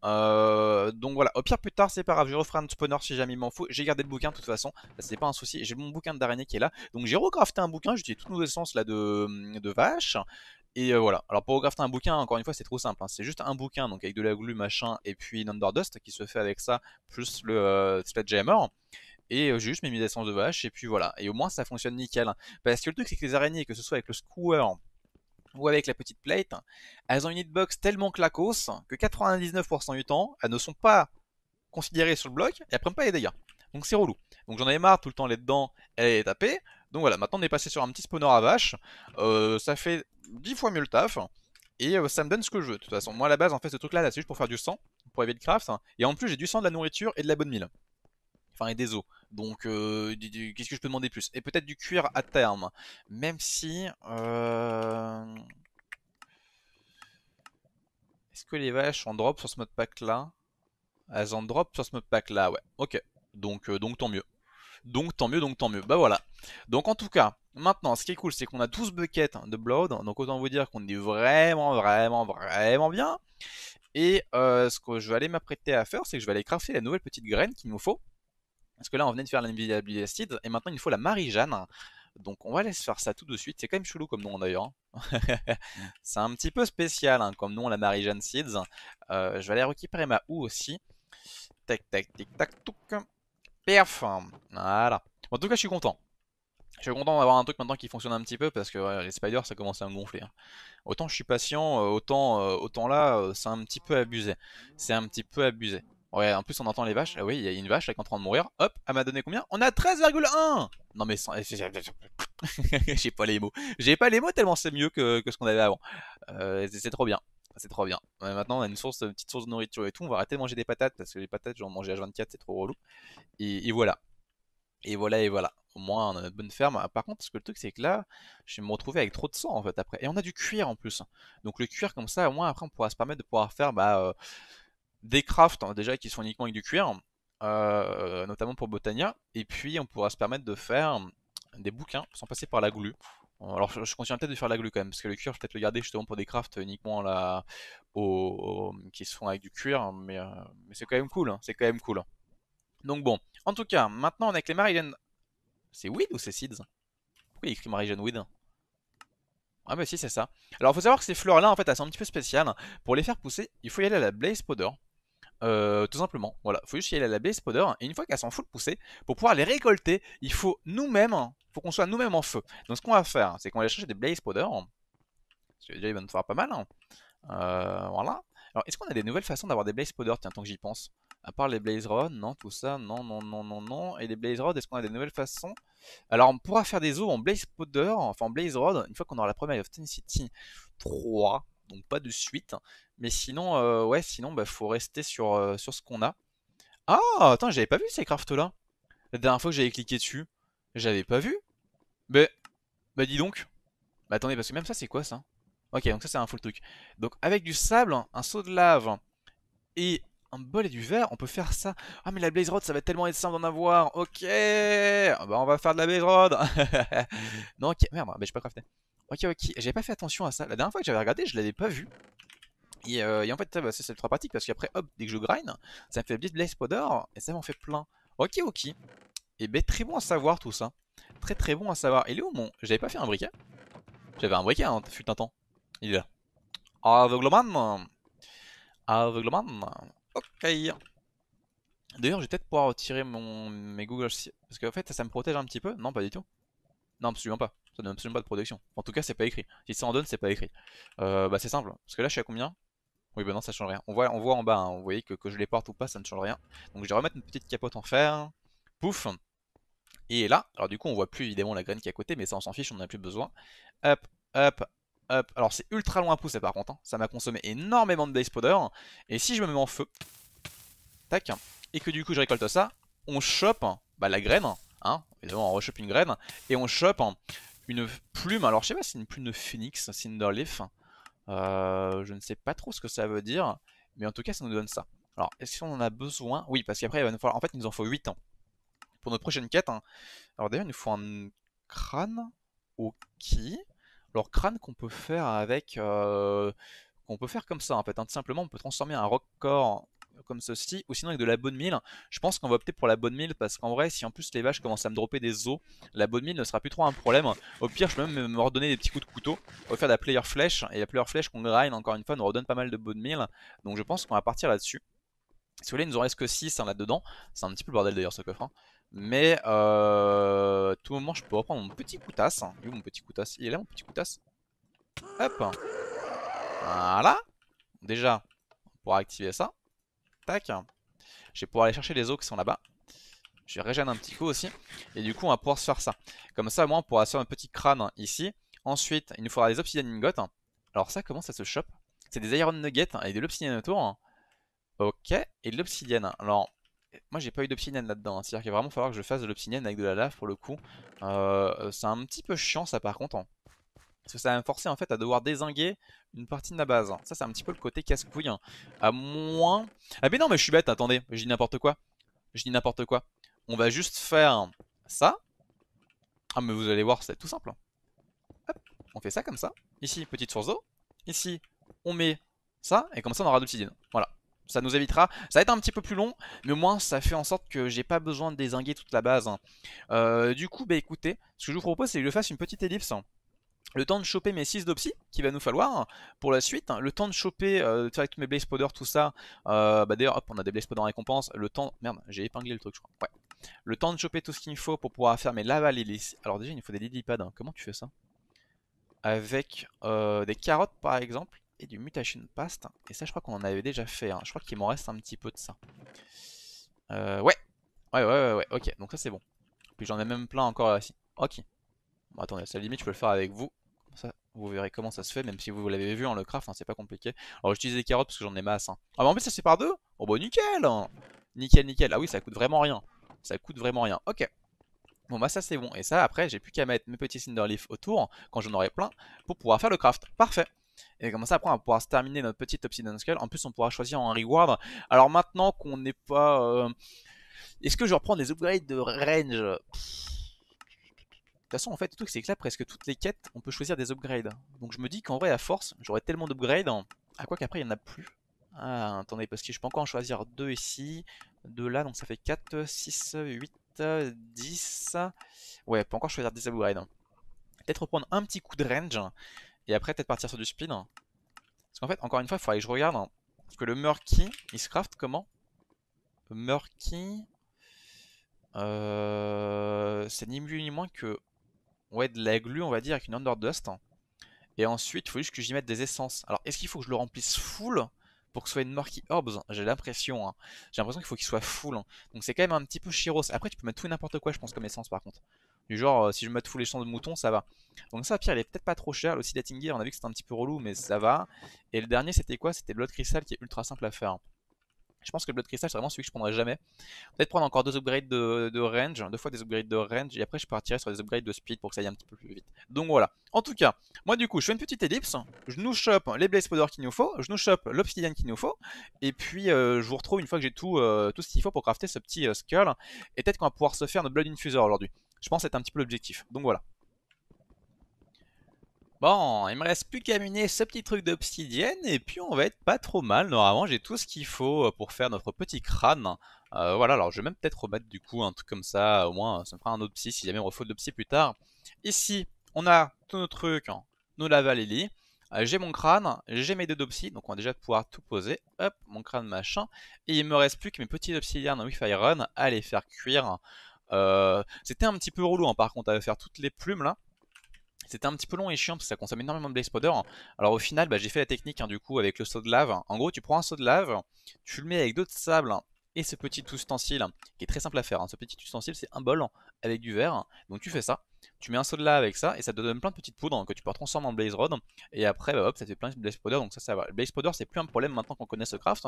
Euh, donc voilà, au pire plus tard c'est pas grave, je referai un spawner si jamais il m'en faut. J'ai gardé le bouquin de toute façon, c'est pas un souci. J'ai mon bouquin d'araignée qui est là, donc j'ai recrafté un bouquin. J'utilise toutes nos essences là de, de vache. Et euh, voilà, alors pour recrafter un bouquin, encore une fois c'est trop simple hein. C'est juste un bouquin donc avec de la glue machin et puis une underdust qui se fait avec ça, plus le euh, sledgehammer. Et euh, j'ai juste mis mes essences de vache et puis voilà. Et au moins ça fonctionne nickel. Parce que le truc c'est que les araignées, que ce soit avec le skewer ou avec la petite plate, elles ont une hitbox tellement claquosse que quatre-vingt-dix-neuf pour cent du temps, elles ne sont pas considérées sur le bloc et elles prennent pas les dégâts. Donc c'est relou. Donc j'en avais marre tout le temps, elle est dedans, elle est tapée. Donc voilà, maintenant on est passé sur un petit spawner à vache. Euh, ça fait dix fois mieux le taf et euh, ça me donne ce que je veux. De toute façon, moi à la base, en fait, ce truc là, là c'est juste pour faire du sang, pour élever le craft. Et en plus, j'ai du sang, de la nourriture et de la bonne mille. Enfin, et des os. Donc, euh, qu'est-ce que je peux demander plus? Et peut-être du cuir à terme. Même si... Euh... Est-ce que les vaches en drop sur ce mode pack là? Elles en drop sur ce mode pack là, ouais. Ok. Donc, euh, donc tant mieux. Donc tant mieux, donc tant mieux. Bah voilà. Donc en tout cas, maintenant, ce qui est cool, c'est qu'on a douze buckets de blood. Donc autant vous dire qu'on est vraiment, vraiment, vraiment bien. Et euh, ce que je vais aller m'apprêter à faire, c'est que je vais aller crafter la nouvelle petite graine qu'il nous faut. Parce que là on venait de faire l'invisibilia seed et maintenant il nous faut la Marie Jane. Donc on va laisser faire ça tout de suite. C'est quand même chelou comme nom d'ailleurs. C'est un petit peu spécial hein, comme nom, la Marie Jane seeds. Euh, je vais aller récupérer ma houe aussi. Tac tac tic tac touc. Perf. Voilà. Bon, en tout cas je suis content. Je suis content d'avoir un truc maintenant qui fonctionne un petit peu parce que ouais, les spiders ça commence à me gonfler. Hein. Autant je suis patient, autant, euh, autant là euh, c'est un petit peu abusé. C'est un petit peu abusé. Ouais, en plus on entend les vaches. Ah oui, il y a une vache là qui est en train de mourir. Hop, elle m'a donné combien? On a treize virgule un. Non mais sans... j'ai pas les mots. J'ai pas les mots tellement c'est mieux que, que ce qu'on avait avant. Euh, c'est trop bien. C'est trop bien. Mais maintenant on a une source, une petite source de nourriture et tout. On va arrêter de manger des patates parce que les patates j'en mangeais à vingt-quatre, c'est trop relou. Et, et voilà. Et voilà et voilà. Au moins on a une bonne ferme. Par contre, ce que le truc c'est que là, je vais me retrouver avec trop de sang en fait après. Et on a du cuir en plus. Donc le cuir comme ça, au moins après on pourra se permettre de pouvoir faire bah. Euh... des crafts hein, déjà qui sont uniquement avec du cuir, euh, notamment pour Botania. Et puis on pourra se permettre de faire des bouquins sans passer par la glue. Alors je, je continuerai peut-être de faire la glue quand même, parce que le cuir je vais peut-être le garder justement pour des crafts uniquement là, au, au, qui sont avec du cuir. Mais, euh, mais c'est quand même cool, hein, c'est quand même cool. Donc bon, en tout cas maintenant on est avec les Marie Jane. C'est weed ou c'est seeds? Pourquoi il écrit Marie Jane weed? Ah bah si c'est ça. Alors faut savoir que ces fleurs là en fait elles sont un petit peu spéciales. Pour les faire pousser il faut y aller à la blaze powder. Euh, tout simplement, voilà, faut juste y aller à la blaze powder et une fois qu'elles sont full poussées, pour pouvoir les récolter, il faut nous-mêmes, faut qu'on soit nous-mêmes en feu. Donc ce qu'on va faire, c'est qu'on va aller chercher des blaze powder, parce que déjà il va nous faire pas mal, hein. euh, voilà. Alors est-ce qu'on a des nouvelles façons d'avoir des blaze powder? Tiens, tant que j'y pense, à part les blaze rods, non, tout ça, non, non, non, non, non, et les blaze rods, est-ce qu'on a des nouvelles façons? Alors on pourra faire des os en blaze powder, enfin en blaze rod, une fois qu'on aura la Promise of Tenacity trois. Donc pas de suite. Mais sinon, euh, ouais, sinon, bah, faut rester sur, euh, sur ce qu'on a. Ah, attends, j'avais pas vu ces crafts-là. La dernière fois que j'avais cliqué dessus, j'avais pas vu. Mais, bah dis donc. Bah attendez, parce que même ça, c'est quoi ça? Ok, donc ça, c'est un full truc. Donc avec du sable, un seau de lave et un bol et du verre, on peut faire ça. Ah, mais la blaze rod, ça va tellement être simple d'en avoir. Ok, bah on va faire de la blaze rod. Non, ok, merde, bah j'ai pas crafté. Ok, ok, j'avais pas fait attention à ça. La dernière fois que j'avais regardé, je l'avais pas vu. Et, euh, et en fait, bah, c'est ultra pratique parce qu'après, hop, dès que je grind, ça me fait des blaze powder et ça m'en fait plein. Ok, ok. Et ben, très bon à savoir tout ça. Très très bon à savoir. Et Léo, mon... j'avais pas fait un briquet. J'avais un briquet, hein, fut un temps. Il est là. Aveugleman. Aveugleman. Ok. D'ailleurs, je vais peut-être pouvoir retirer mon... mes Google. Parce qu'en fait, ça, ça me protège un petit peu. Non, pas du tout. Non, absolument pas. Ça donne absolument pas de protection. En tout cas, c'est pas écrit. Si ça en donne, c'est pas écrit. Euh, bah, c'est simple. Parce que là, je suis à combien? Oui, bah non, ça change rien. On voit, on voit en bas, hein. Vous voyez que, que je les porte ou pas, ça ne change rien. Donc, je vais remettre une petite capote en fer. Pouf. Et là, alors du coup, on voit plus évidemment la graine qui est à côté, mais ça, on s'en fiche, on n'en a plus besoin. Hop, hop, hop. Alors, c'est ultra loin à pousser par contre. Hein. Ça m'a consommé énormément de blaze powder. Et si je me mets en feu, tac, et que du coup, je récolte ça, on chope bah, la graine. Hein, évidemment, on rechope une graine et on chope une plume. Alors, je sais pas si c'est une plume de phoenix, cinderleaf. Euh, je ne sais pas trop ce que ça veut dire, mais en tout cas, ça nous donne ça. Alors, est-ce qu'on en a besoin? Oui, parce qu'après, il va nous falloir. En fait, il nous en faut huit ans pour notre prochaine quête. Hein. Alors, d'ailleurs, il nous faut un crâne. Ok. Alors, crâne qu'on peut faire avec. Euh... qu'on peut faire comme ça en fait. Hein. Tout simplement, on peut transformer un rock core comme ceci, ou sinon avec de la bonne mille. Je pense qu'on va opter pour la bonne mille parce qu'en vrai, si en plus les vaches commencent à me dropper des os, la bonne mille ne sera plus trop un problème. Au pire, je peux même me redonner des petits coups de couteau, refaire de la player flèche, et la player flèche qu'on grind encore une fois nous redonne pas mal de bonne mille. Donc je pense qu'on va partir là-dessus. Si vous voulez, il nous en reste que six hein, là-dedans. C'est un petit peu le bordel d'ailleurs ce coffre. Hein. Mais euh, à tout moment, je peux reprendre mon petit coutasse. Hein. Il est où mon petit coutasse? Il est là mon petit coutasse. Hop. Voilà. Déjà, on pourra activer ça. Tac. Je vais pouvoir aller chercher les os qui sont là-bas. Je régène un petit coup aussi. Et du coup, on va pouvoir se faire ça. Comme ça, au moins, on pourra se faire un petit crâne ici. Ensuite, il nous faudra des obsidian ingots. Alors, ça, comment ça se chope? C'est des iron nuggets et de l'obsidian autour. Ok. Et de l'obsidian. Alors, moi, j'ai pas eu d'obsidian là-dedans. C'est-à-dire qu'il va vraiment falloir que je fasse de l'obsidian avec de la lave pour le coup. Euh, C'est un petit peu chiant, ça, par contre. Parce que ça va me forcer en fait à devoir dézinguer une partie de la base. Ça c'est un petit peu le côté casse-couille. Hein. À moins... Ah mais non mais je suis bête, attendez, je dis n'importe quoi. Je dis n'importe quoi. On va juste faire ça. Ah mais vous allez voir, c'est tout simple. Hop, on fait ça comme ça. Ici, petite source d'eau. Ici, on met ça. Et comme ça on aura de l'obsidienne. Voilà. Ça nous évitera, ça va être un petit peu plus long, mais au moins ça fait en sorte que j'ai pas besoin de dézinguer toute la base. Euh, du coup, bah écoutez, ce que je vous propose c'est que je fasse une petite ellipse. Le temps de choper mes six d'opsy qu'il va nous falloir pour la suite. Le temps de choper, euh, de faire avec tous mes blaze powder, tout ça. Euh, bah d'ailleurs, hop, on a des blaze powder en récompense. Le temps. Merde, j'ai épinglé le truc, je crois. Ouais. Le temps de choper tout ce qu'il me faut pour pouvoir faire mes lava lilies. Alors, déjà, il nous faut des lilipads. Hein. Comment tu fais ça? Avec euh, des carottes, par exemple, et du mutation paste. Et ça, je crois qu'on en avait déjà fait. Hein. Je crois qu'il m'en reste un petit peu de ça. Euh, ouais. ouais. Ouais, ouais, ouais, ok. Donc, ça, c'est bon. Puis, j'en ai même plein encore ici. Ok. Bon, attendez, ça limite, je peux le faire avec vous. Ça, vous verrez comment ça se fait, même si vous l'avez vu en hein, le craft, hein, c'est pas compliqué. Alors j'utilise des carottes parce que j'en ai masse. Hein. Ah mais en plus ça se fait par deux. Oh bah nickel hein. Nickel, nickel. Ah oui, ça coûte vraiment rien. Ça coûte vraiment rien. Ok. Bon bah ça c'est bon. Et ça après j'ai plus qu'à mettre mes petits cinderleaf autour quand j'en aurai plein pour pouvoir faire le craft. Parfait. Et comme ça après on va pouvoir se terminer notre petite obsidian skull. En plus on pourra choisir en reward. Alors maintenant qu'on n'est pas... Euh... Est-ce que je reprends des upgrades de range? Pff. De toute façon, en fait, le truc, c'est que là, presque toutes les quêtes, on peut choisir des upgrades. Donc, je me dis qu'en vrai, à force, j'aurai tellement d'upgrades. À quoi qu'après, il n'y en a plus. Ah, attendez, parce que je peux encore en choisir deux ici, deux là, donc ça fait quatre, six, huit, dix. Ouais, on peut encore choisir dix upgrades. Peut-être reprendre un petit coup de range, et après, peut-être partir sur du speed. Parce qu'en fait, encore une fois, il faudrait que je regarde. Parce que le murky, il se craft comment? Le murky. Euh... C'est ni plus ni moins que. Ouais, de la glu on va dire avec une underdust. Et ensuite il faut juste que j'y mette des essences. Alors est-ce qu'il faut que je le remplisse full pour que ce soit une murky orbs? J'ai l'impression hein. J'ai l'impression qu'il faut qu'il soit full hein. Donc c'est quand même un petit peu chiros. Après tu peux mettre tout et n'importe quoi je pense comme essence par contre. Du genre euh, si je mets full essence de mouton ça va. Donc ça Pierre il est peut-être pas trop cher. Le oscillating gear on a vu que c'était un petit peu relou mais ça va. Et le dernier c'était quoi? C'était Blood Crystal qui est ultra simple à faire. Je pense que le Blood Crystal c'est vraiment celui que je prendrai jamais. Peut-être prendre encore deux upgrades de, de range, deux fois des upgrades de range, et après je partirai sur des upgrades de speed pour que ça aille un petit peu plus vite. Donc voilà. En tout cas, moi du coup je fais une petite ellipse, je nous chope les blaze powder qu'il nous faut, je nous chope l'obsidian qu'il nous faut, et puis euh, je vous retrouve une fois que j'ai tout, euh, tout ce qu'il faut pour crafter ce petit euh, skull, et peut-être qu'on va pouvoir se faire notre Blood Infuser aujourd'hui. Je pense que c'est un petit peu l'objectif. Donc voilà. Bon, il me reste plus qu'à miner ce petit truc d'obsidienne et puis on va être pas trop mal. Normalement, j'ai tout ce qu'il faut pour faire notre petit crâne. Euh, voilà, alors je vais même peut-être remettre du coup un truc comme ça. Au moins, ça me fera un autre psy si jamais on refaut de psy plus tard. Ici, on a tous nos trucs, hein, nos lava lilies. Euh, j'ai mon crâne, j'ai mes deux dopsies, donc on va déjà pouvoir tout poser. Hop, mon crâne machin. Et il me reste plus que mes petits obsidiennes with iron à les faire cuire. Euh, C'était un petit peu relou hein, par contre à faire toutes les plumes là. C'était un petit peu long et chiant parce que ça consomme énormément de blaze powder. Alors au final bah, j'ai fait la technique hein, du coup avec le seau de lave. En gros tu prends un seau de lave, tu le mets avec d'autres sables et ce petit ustensile qui est très simple à faire. Hein. Ce petit ustensile c'est un bol avec du verre. Donc tu fais ça, tu mets un seau de lave avec ça et ça te donne plein de petites poudres que tu peux transformer en blaze rod. Et après bah, hop, ça te fait plein de blaze powder. Donc ça, ça va. Le blaze powder c'est plus un problème maintenant qu'on connaît ce craft.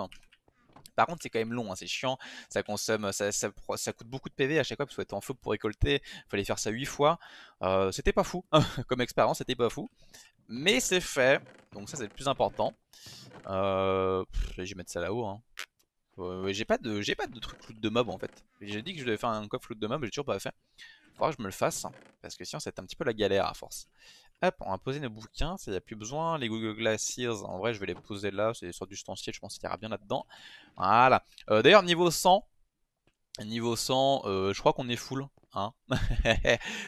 Par contre c'est quand même long, hein, c'est chiant, ça consomme, ça, ça, ça coûte beaucoup de P V à chaque fois parce qu'il faut être en feu pour récolter, il fallait faire ça huit fois, euh, c'était pas fou, comme expérience c'était pas fou, mais c'est fait, donc ça c'est le plus important, euh, pff, je vais mettre ça là-haut, hein. euh, j'ai pas de, j'ai pas de truc loot de mob en fait, j'ai dit que je devais faire un coffre loot de mob, j'ai toujours pas fait, il faudra que je me le fasse, parce que sinon c'est un petit peu la galère à force. Hop, on va poser nos bouquins, ça n'y a plus besoin. Les Google Glasses, en vrai, je vais les poser là. C'est des sortes d'ustensiles, je pense qu'il ira bien là-dedans. Voilà. Euh, D'ailleurs, niveau cent, niveau cent, euh, je crois qu'on est full. Hein.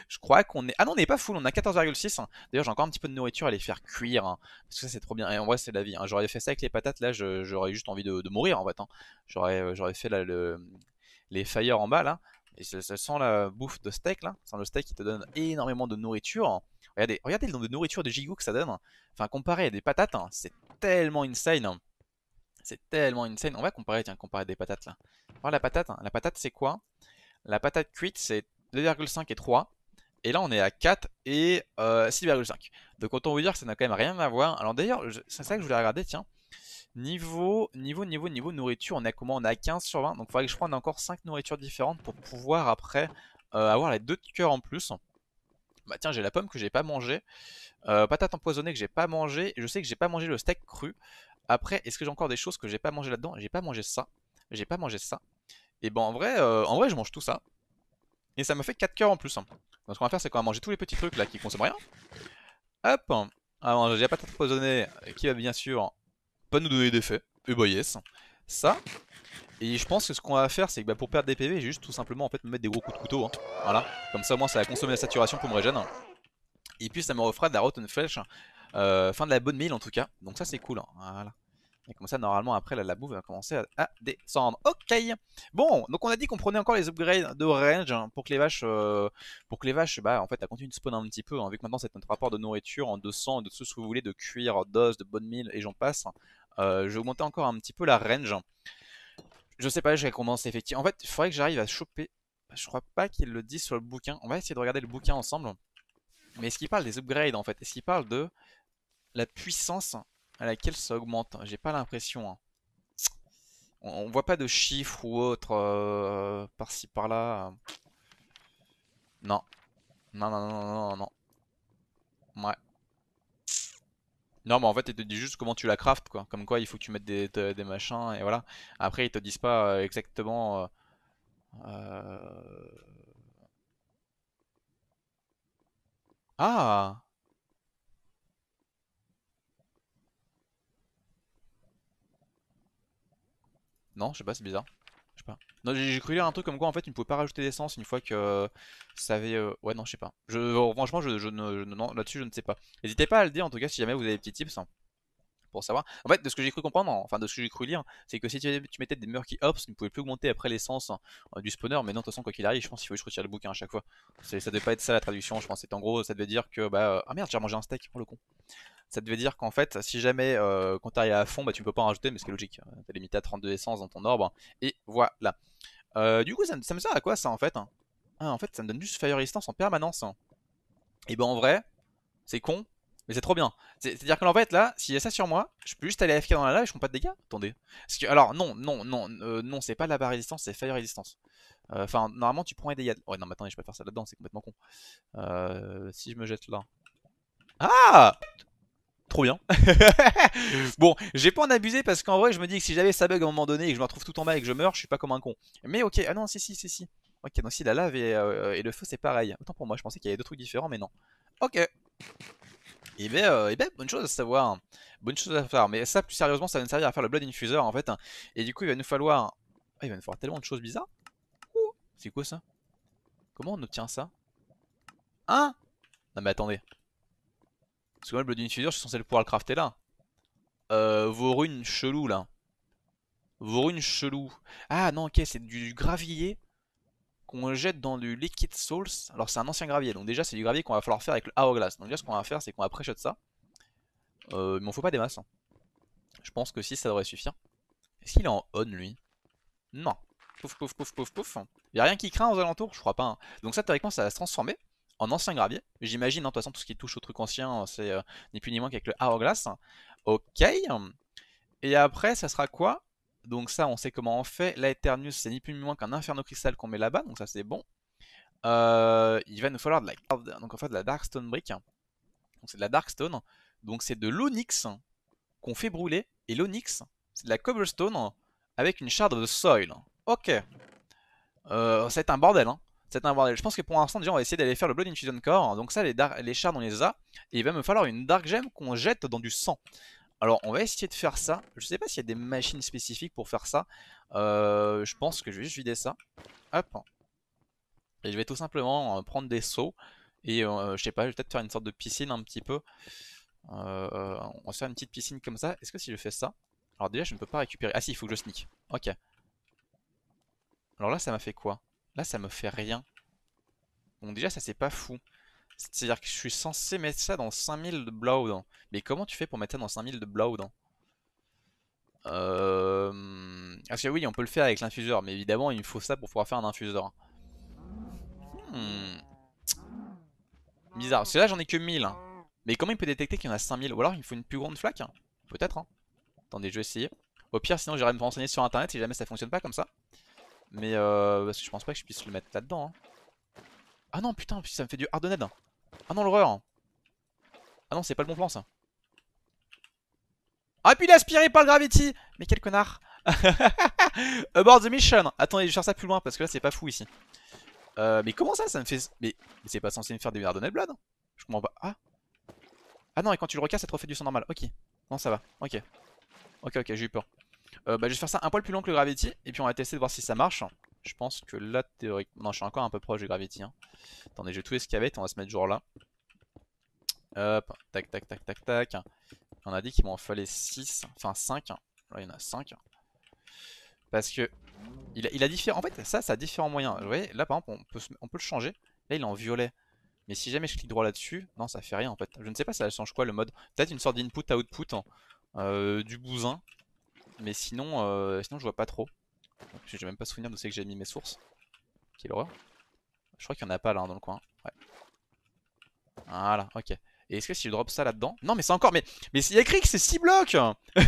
Je crois qu'on est... Ah non, on n'est pas full, on a quatorze virgule six. Hein. D'ailleurs, j'ai encore un petit peu de nourriture à les faire cuire. Hein, parce que ça, c'est trop bien. Et en vrai, c'est la vie. Hein. J'aurais fait ça avec les patates, là, j'aurais juste envie de, de mourir, en fait. Hein. J'aurais fait là, le, les fire en bas, là. Et ça, ça sent la bouffe de steak, là. Ça sent le steak qui te donne énormément de nourriture. Hein. Regardez, regardez le nombre de nourriture de gigots que ça donne. Enfin, comparé à des patates, hein, c'est tellement insane. C'est tellement insane. On va comparer, tiens, comparer des patates là. Voir la patate, hein. La patate c'est quoi? La patate cuite c'est deux virgule cinq et trois. Et là on est à quatre et euh, six virgule cinq. Donc autant vous dire que ça n'a quand même rien à voir. Alors d'ailleurs, c'est ça que je voulais regarder, tiens. Niveau, niveau, niveau, niveau nourriture, on a comment? On a quinze sur vingt. Donc il faudrait que je prenne encore cinq nourritures différentes pour pouvoir après euh, avoir les deux cœurs en plus. Bah tiens, j'ai la pomme que j'ai pas mangée, euh, patate empoisonnée que j'ai pas mangée, je sais que j'ai pas mangé le steak cru. Après, est-ce que j'ai encore des choses que j'ai pas mangé là-dedans? J'ai pas mangé ça, j'ai pas mangé ça. Et ben en vrai, euh, en vrai je mange tout ça. Et ça me fait quatre cœurs en plus. Hein. Donc ce qu'on va faire c'est qu'on va manger tous les petits trucs là qui consomment rien. Hop, alors j'ai la patate empoisonnée qui va bien sûr pas nous donner d'effet. Et bah yes, ça. Et je pense que ce qu'on va faire c'est que bah, pour perdre des P V, juste tout simplement en fait me mettre des gros coups de couteau hein. Voilà, comme ça moi ça va consommer la saturation pour me régène. Et puis ça me refera de la rotten flesh, euh, enfin de la bonne mille en tout cas. Donc ça c'est cool, hein. Voilà. Et comme ça normalement après la, la bouffe va commencer à, à descendre. Ok. Bon, donc on a dit qu'on prenait encore les upgrades de range hein, pour que les vaches, euh, pour que les vaches bah en fait elles continuent de spawn un petit peu hein, vu que maintenant c'est notre rapport de nourriture en deux cents et de tout ce que vous voulez, de cuir, d'os, de bonne mille et j'en passe. Euh, je vais augmenter encore un petit peu la range. Je sais pas, j'ai commencé effectivement. En fait, il faudrait que j'arrive à choper. Je crois pas qu'il le dit sur le bouquin. On va essayer de regarder le bouquin ensemble. Mais est-ce qu'il parle des upgrades en fait? Est-ce qu'il parle de la puissance à laquelle ça augmente? J'ai pas l'impression. Hein. On, on voit pas de chiffres ou autre euh, par-ci par-là. Non. Non, non, non, non, non. Ouais. Non mais en fait ils te disent juste comment tu la craftes quoi, comme quoi il faut que tu mettes des, des, des machins et voilà. Après ils te disent pas exactement euh, euh... Ah non je sais pas, c'est bizarre. Je sais pas. Non j'ai cru lire un truc comme quoi en fait tu ne pouvais pas rajouter d'essence une fois que euh, ça avait... Euh... Ouais non je sais pas. Je, franchement je, je ne, je, là-dessus je ne sais pas. N'hésitez pas à le dire en tout cas si jamais vous avez des petits tips hein, pour savoir. En fait de ce que j'ai cru comprendre, enfin de ce que j'ai cru lire, c'est que si tu, tu mettais des murky hops tu ne pouvais plus augmenter après l'essence hein, du spawner. Mais non de toute façon quoi qu'il arrive je pense qu'il faut que je retire le bouquin à chaque fois. Ça devait pas être ça la traduction je pense. C'est en gros ça devait dire que... bah euh... Ah merde j'ai mangé un steak, oh le con. Ça devait dire qu'en fait, si jamais euh, quand t'arrives à fond, bah, tu peux pas en rajouter, mais c'est logique. T'es limité à trente-deux essences dans ton orbe. Et voilà. Euh, du coup, ça, ça me sert à quoi ça en fait? Ah, en fait, ça me donne juste fire resistance en permanence. Et ben en vrai, c'est con, mais c'est trop bien. C'est-à-dire que en fait, là, s'il y a ça sur moi, je peux juste aller A F K dans la lave et je prends pas de dégâts. Attendez. Parce que, alors, non, non, non, euh, non, c'est pas la barre résistance, c'est fire résistance. Enfin, euh, normalement, tu prends les dégâts. Ouais, non, mais attendez, je peux faire ça là-dedans, c'est complètement con. Euh, si je me jette là. Ah! Trop bien. Bon, j'ai pas en abusé parce qu'en vrai, je me dis que si j'avais ça bug à un moment donné et que je me retrouve tout en bas et que je meurs, je suis pas comme un con. Mais ok, ah non, si, si, si, si. Ok, donc si la lave et, euh, et le feu, c'est pareil. Autant pour moi, je pensais qu'il y avait deux trucs différents, mais non. Ok. Et bien, euh, et bien, bonne chose à savoir, bonne chose à faire, mais ça plus sérieusement ça va nous servir à faire le Blood Infuser en fait, et du coup il va nous falloir, ah, il va nous falloir tellement de choses bizarres. C'est quoi ça? Comment on obtient ça? Hein? Non mais attendez, parce que moi le Blood Infuser je suis censé pouvoir le crafter là. Euh, vos runes cheloues là, vos runes cheloues, ah non ok c'est du gravier qu'on jette dans du liquid souls. Alors c'est un ancien gravier, donc déjà c'est du gravier qu'on va falloir faire avec le hourglass. Donc déjà ce qu'on va faire c'est qu'on va pré-shot ça. Euh, mais on faut pas des masses hein. Je pense que si ça devrait suffire. Est-ce qu'il est en on lui? Non. Pouf pouf pouf pouf pouf. Il n'y a rien qui craint aux alentours, je crois pas hein. Donc ça théoriquement ça va se transformer en ancien gravier. J'imagine hein, de toute façon tout ce qui touche au truc ancien c'est euh, ni plus ni moins qu'avec le hourglass. Ok. Et après ça sera quoi? Donc ça on sait comment on fait. L'Aeternus c'est ni plus ni moins qu'un inferno cristal qu'on met là-bas. Donc ça c'est bon. euh, Il va nous falloir de la, donc, en fait, de la Darkstone brick. Donc c'est de la Darkstone. Donc c'est de l'Onyx qu'on fait brûler. Et l'Onyx c'est de la Cobblestone avec une shard de soil. Ok. euh, Ça va être un bordel hein. C'est un bordel. Je pense que pour l'instant déjà on va essayer d'aller faire le Blood Infusion Core. Donc ça les, les shards on les a. Et il va me falloir une Dark Gem qu'on jette dans du sang. Alors on va essayer de faire ça, je sais pas s'il y a des machines spécifiques pour faire ça, euh, je pense que je vais juste vider ça, hop, et je vais tout simplement euh, prendre des seaux, et euh, je sais pas, je vais peut-être faire une sorte de piscine un petit peu, euh, on va se faire une petite piscine comme ça. Est-ce que si je fais ça, alors déjà je ne peux pas récupérer, ah si il faut que je sneak, ok, alors là ça m'a fait quoi, là ça me fait rien, bon déjà ça c'est pas fou. C'est-à-dire que je suis censé mettre ça dans cinq mille de blood. Mais comment tu fais pour mettre ça dans cinq mille de blood? euh... Parce que oui, on peut le faire avec l'infuseur. Mais évidemment, il me faut ça pour pouvoir faire un infuseur. Hmm. Bizarre. Parce que là, j'en ai que mille. Mais comment il peut détecter qu'il y en a cinq mille? Ou alors, il me faut une plus grande flaque? Peut-être. Hein. Attendez, je vais essayer. Au pire, sinon, j'irai me renseigner sur internet si jamais ça fonctionne pas comme ça. Mais euh... parce que je pense pas que je puisse le mettre là-dedans. Hein. Ah non putain, ça me fait du hardonade. Ah non l'horreur. Ah non c'est pas le bon plan ça. Ah puis il est aspiré par le gravity. Mais quel connard. Abort the mission. Attendez je vais faire ça plus loin parce que là c'est pas fou ici. euh, Mais comment ça ça me fait... Mais, mais c'est pas censé me faire des hardonade blood. Je comprends pas. Ah. Ah non et quand tu le recasses ça te refait du sang normal. Ok. Non ça va. Ok. Ok ok j'ai eu peur. euh, Bah je vais faire ça un poil plus long que le gravity. Et puis on va tester de voir si ça marche. Je pense que là théoriquement, non je suis encore un peu proche du gravity hein. Attendez je vais tout escaver et on va se mettre genre là. Hop, tac tac tac tac tac. On a dit qu'il m'en fallait six, enfin cinq. Là il y en a cinq. Parce que il a, il a différents, en fait ça ça a différents moyens. Vous voyez là par exemple on peut, se... on peut le changer. Là il est en violet. Mais si jamais je clique droit là dessus, non ça fait rien en fait. Je ne sais pas ça change quoi le mode. Peut-être une sorte d'input à output hein. euh, du bousin. Mais sinon, euh... sinon je vois pas trop. Je vais même pas souvenir de ce que j'ai mis mes sources. Quelle horreur. Je crois qu'il y en a pas là dans le coin. Ouais. Voilà, ok. Et est-ce que si je drop ça là-dedans? Non mais c'est encore... Mais mais il y a écrit que c'est six blocs. Il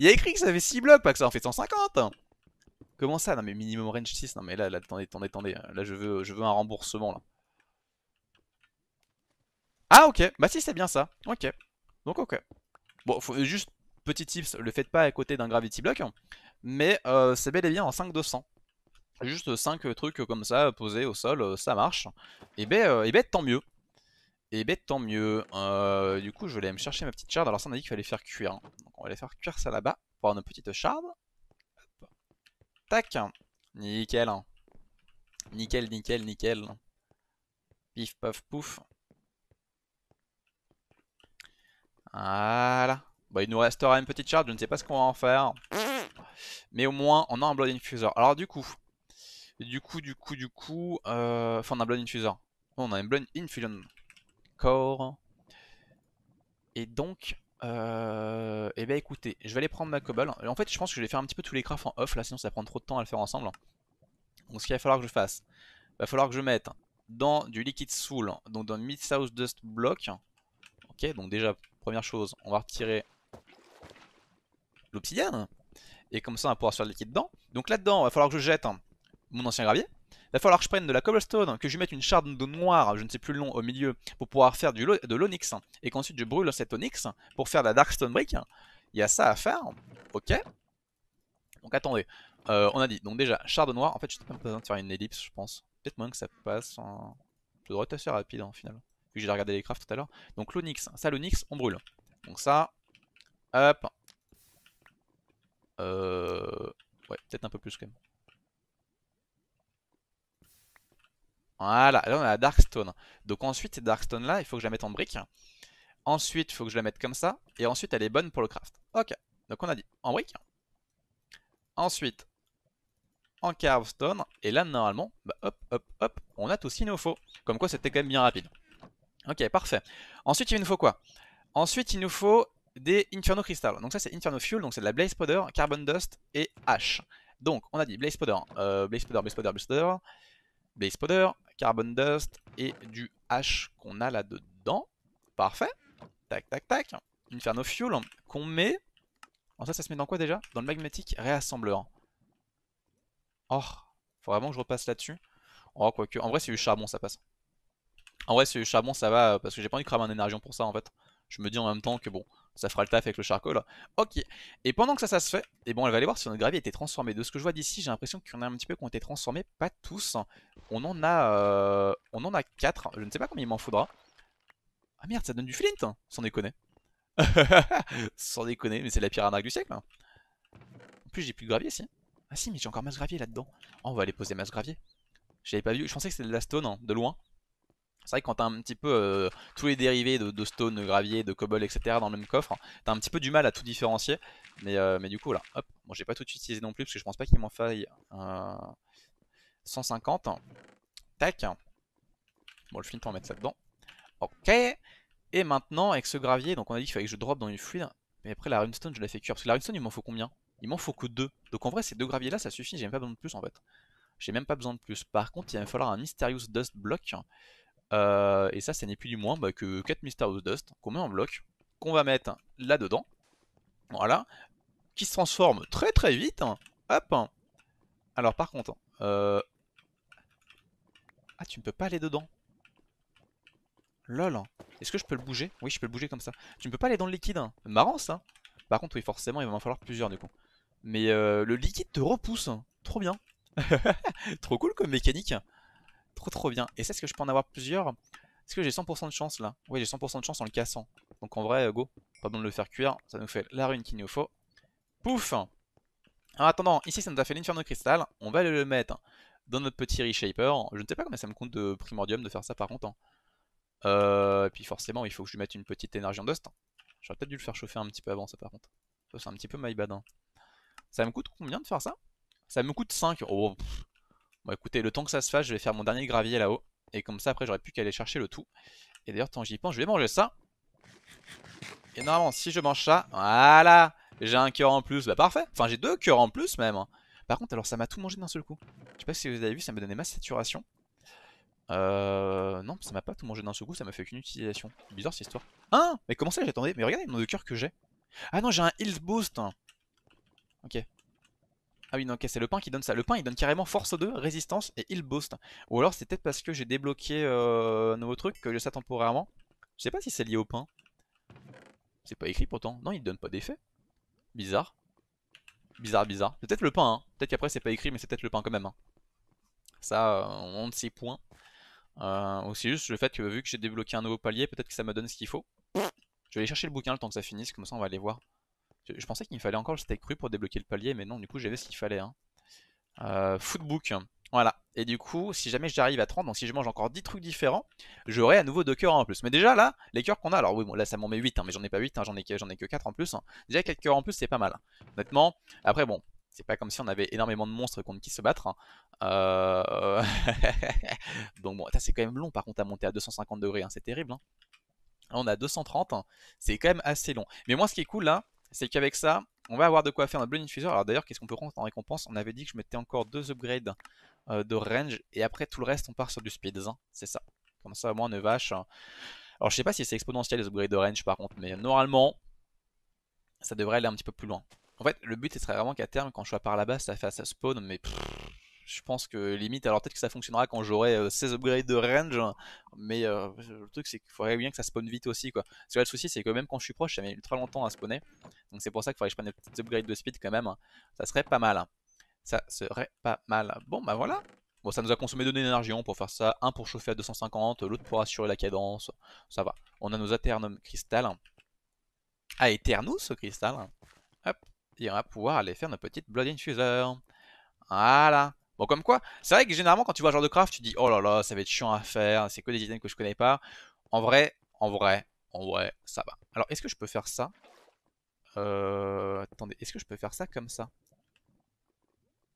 y a écrit que ça avait six blocs, pas que ça en fait cent cinquante. Comment ça? Non mais minimum range six. Non mais là, là attendez, attendez, attendez. Là je veux, je veux un remboursement là. Ah ok. Bah si c'est bien ça. Ok. Donc ok. Bon, faut juste... Petit tips, le faites pas à côté d'un gravity block, mais euh, c'est bel et bien en cinq deux cents. Juste cinq trucs comme ça posés au sol, ça marche. Et ben, euh, et ben tant mieux. Et ben tant mieux. Euh, du coup, je vais aller me chercher ma petite charde. Alors, ça on a dit qu'il fallait faire cuire. Hein. Donc, on va aller faire cuire ça là-bas pour avoir une petite charde. Hop. Tac. Nickel. Nickel, nickel, nickel. Pif, paf, pouf. Voilà. Bah, il nous restera une petite charge, je ne sais pas ce qu'on va en faire. Mais au moins on a un Blood Infuser. Alors du coup, du coup, du coup, du coup, euh... enfin on a un Blood Infuser. On a un Blood Infusion Core. Et donc, euh... eh bien écoutez, je vais aller prendre ma cobble. En fait je pense que je vais faire un petit peu tous les crafts en off là, sinon ça prend trop de temps à le faire ensemble. Donc ce qu'il va falloir que je fasse, il va falloir que je mette dans du Liquid Soul, donc dans Mid-South Dust Block. Ok, donc déjà première chose, on va retirer l'obsidienne et comme ça on va pouvoir se faire le liquide dedans. Donc là dedans il va falloir que je jette mon ancien gravier, il va falloir que je prenne de la cobblestone, que je mette une charde de noir, je ne sais plus le nom, au milieu pour pouvoir faire du de l'onyx et qu'ensuite je brûle cette onyx pour faire de la darkstone brick. Il y a ça à faire, ok. Donc attendez, euh, on a dit donc déjà charde noire, en fait je n'ai pas besoin de faire une ellipse je pense, peut-être moyen que ça passe, hein. Ça devrait être assez rapide en hein, final. Puis j'ai regardé les crafts tout à l'heure. Donc l'onyx, ça l'onyx, on brûle. Donc ça, hop. Euh... Ouais, peut-être un peu plus quand même. Voilà, là on a la Darkstone. Donc ensuite, cette Darkstone là, il faut que je la mette en brique. Ensuite, il faut que je la mette comme ça. Et ensuite, elle est bonne pour le craft. Ok, donc on a dit en brique. Ensuite, en carvestone. Et là, normalement, bah, hop, hop, hop, on a aussi nos faux. Comme quoi, c'était quand même bien rapide. Ok, parfait. Ensuite, il nous faut quoi? Ensuite, il nous faut des Inferno Crystal. Donc ça, c'est Inferno Fuel. Donc c'est de la Blaze Powder, Carbon Dust et Ash. Donc, on a dit Blaze Powder, euh, Blaze Powder, Blaze Powder, Blaze Powder. Blaze Powder, Carbon Dust et du H qu'on a là-dedans. Parfait. Tac, tac, tac. Inferno Fuel qu'on met... Alors ça, ça se met dans quoi déjà? Dans le magmatique réassembleur. Oh, faut vraiment que je repasse là-dessus. Oh, quoique, en vrai, c'est du charbon, ça passe. En vrai, c'est du charbon, ça va, parce que j'ai pas envie de cramer un énergion pour ça, en fait. Je me dis en même temps que bon, ça fera le taf avec le charcoal. Ok, et pendant que ça, ça se fait, et bon, on va aller voir si notre gravier a été transformé. De ce que je vois d'ici, j'ai l'impression qu'il y en a un petit peu qui ont été transformés, pas tous. On en a euh, on en a quatre, je ne sais pas combien il m'en faudra. Ah merde, ça donne du flint, sans déconner. Sans déconner, mais c'est la pire arnaque du siècle. En plus, j'ai plus de gravier, si. Ah si, mais j'ai encore masse gravier là-dedans. Oh, on va aller poser masse gravier. Je l'avais pas vu, je pensais que c'était de la stone, hein, de loin. C'est vrai que quand t'as un petit peu euh, tous les dérivés de, de stone, de gravier, de cobble, et cetera dans le même coffre, t'as un petit peu du mal à tout différencier. Mais, euh, mais du coup, là, hop, bon, j'ai pas tout utilisé non plus parce que je pense pas qu'il m'en faille euh, cent cinquante. Tac. Bon, le flint, on va mettre ça dedans. Ok. Et maintenant, avec ce gravier, donc on a dit qu'il fallait que je drop dans une fluide. Mais après, la runestone, je la fais cuire. Parce que la runestone, il m'en faut combien? Il m'en faut que deux. Donc en vrai, ces deux graviers là, ça suffit. J'ai même pas besoin de plus en fait. J'ai même pas besoin de plus. Par contre, il va me falloir un Mysterious Dust block. Euh, et ça, ça n'est plus ni moins bah, que quatre Mysterious Dust qu'on met en bloc, qu'on va mettre là-dedans. Voilà. Qui se transforme très très vite. Hop. Alors par contre, euh... ah tu ne peux pas aller dedans. Lol. Est-ce que je peux le bouger? Oui, je peux le bouger comme ça. Tu ne peux pas aller dans le liquide. Marrant ça. Par contre, oui, forcément, il va m'en falloir plusieurs du coup. Mais euh, le liquide te repousse. Trop bien. Trop cool comme mécanique. Trop trop bien. Et c'est ce que je peux en avoir plusieurs. Est-ce que j'ai cent pour cent de chance là? Oui, j'ai cent pour cent de chance en le cassant. Donc en vrai, go. Pas besoin de le faire cuire. Ça nous fait la rune qu'il nous faut. Pouf! En attendant, ici ça nous a fait l'inferno cristal. On va aller le mettre dans notre petit reshaper. Je ne sais pas combien ça me compte de primordium de faire ça par contre. Euh, et puis forcément, il faut que je lui mette une petite énergie en dust. J'aurais peut-être dû le faire chauffer un petit peu avant ça par contre. Ça c'est un petit peu my bad hein. Ça me coûte combien de faire ça? Ça me coûte cinq. Oh pff. Bon écoutez, le temps que ça se fasse, je vais faire mon dernier gravier là-haut. Et comme ça après j'aurais plus qu'à aller chercher le tout. Et d'ailleurs tant que j'y pense, je vais manger ça. Et normalement si je mange ça, voilà, j'ai un cœur en plus, bah parfait. Enfin j'ai deux cœurs en plus même. Par contre alors ça m'a tout mangé d'un seul coup. Je sais pas si vous avez vu, ça me donnait ma saturation. Euh... Non, ça m'a pas tout mangé d'un seul coup, ça m'a fait qu'une utilisation. Bizarre cette histoire. Hein? Mais comment ça j'attendais? Mais regardez le nombre de cœurs que j'ai. Ah non, j'ai un health boost. Ok. Ah oui, non, ok, c'est le pain qui donne ça. Le pain il donne carrément force deux, résistance et health boost. Ou alors c'est peut-être parce que j'ai débloqué euh, un nouveau truc que j'ai ça temporairement. Je sais pas si c'est lié au pain. C'est pas écrit pourtant. Non, il donne pas d'effet. Bizarre. Bizarre, bizarre. C'est peut-être le pain, hein. Peut-être qu'après c'est pas écrit, mais c'est peut-être le pain quand même. Hein. Ça, euh, on ne sait point. Euh, aussi juste le fait que vu que j'ai débloqué un nouveau palier, peut-être que ça me donne ce qu'il faut. Je vais aller chercher le bouquin le temps que ça finisse, comme ça on va aller voir. Je, je pensais qu'il me fallait encore le steak cru pour débloquer le palier, mais non, du coup j'avais ce qu'il fallait hein. euh, Footbook, voilà. Et du coup si jamais j'arrive à trente, donc si je mange encore dix trucs différents, j'aurai à nouveau deux cœurs en plus. Mais déjà là, les cœurs qu'on a, alors oui bon, là ça m'en met huit hein, mais j'en ai pas huit, hein, j'en ai, j'en ai que quatre en plus hein. Déjà quelques cœurs en plus c'est pas mal, honnêtement. Après bon, c'est pas comme si on avait énormément de monstres contre qui se battre. Hein. Euh... Donc bon, c'est quand même long par contre à monter à deux cent cinquante degrés, hein. C'est terrible. Hein. Là, on a deux cent trente, hein. C'est quand même assez long. Mais moi ce qui est cool là, c'est qu'avec ça, on va avoir de quoi faire notre Blood Infuser. Alors d'ailleurs, qu'est-ce qu'on peut prendre en récompense? On avait dit que je mettais encore deux upgrades euh, de range et après tout le reste on part sur du speed. Hein. C'est ça. Comme ça au moins on est vache. Hein. Alors je sais pas si c'est exponentiel les upgrades de range par contre, mais normalement ça devrait aller un petit peu plus loin. En fait, le but, ce serait vraiment qu'à terme, quand je sois par là-bas, ça fasse spawn, mais pff, je pense que limite, alors peut-être que ça fonctionnera quand j'aurai euh, seize upgrades de range, mais euh, le truc, c'est qu'il faudrait bien que ça spawn vite aussi, quoi. Parce que là, le souci, c'est que même quand je suis proche, ça met ultra longtemps à spawner, donc c'est pour ça qu'il faudrait que je prenne des petites upgrades de speed quand même, ça serait pas mal. Ça serait pas mal. Bon, bah voilà, Bon, ça nous a consommé deux d'énergion pour faire ça, un pour chauffer à deux cent cinquante, l'autre pour assurer la cadence, ça va. On a nos Aeternum cristal. Ah, Eternus cristal. Hop, et on va pouvoir aller faire notre petite Blood Infuser. Voilà. Bon, comme quoi, c'est vrai que généralement quand tu vois un genre de craft, tu dis oh là là, ça va être chiant à faire, c'est que des items que je connais pas. En vrai, en vrai, en vrai, ça va. Alors, est-ce que je peux faire ça? Euh. Attendez, est-ce que je peux faire ça comme ça?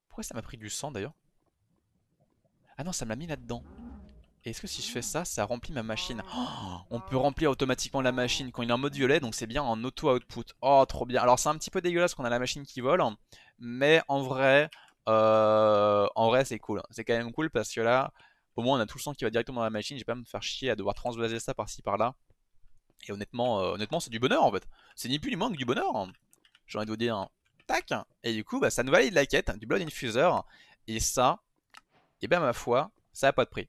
Pourquoi ça m'a pris du sang d'ailleurs? Ah non, ça me l'a mis là-dedans. Et est-ce que si je fais ça, ça remplit ma machine? Oh, on peut remplir automatiquement la machine quand il est en mode violet, donc c'est bien en auto-output. Oh, trop bien. Alors c'est un petit peu dégueulasse qu'on a la machine qui vole, mais en vrai, euh, en vrai c'est cool. C'est quand même cool parce que là, au moins on a tout le sang qui va directement dans la machine. J'ai pas à me faire chier à devoir transvaser ça par-ci par-là. Et honnêtement, euh, honnêtement c'est du bonheur en fait. C'est ni plus ni moins que du bonheur. J'ai envie de vous dire, tac. Et du coup, bah, ça nous valide la quête du Blood Infuser. Et ça... Et eh bien ma foi, ça n'a pas de prix.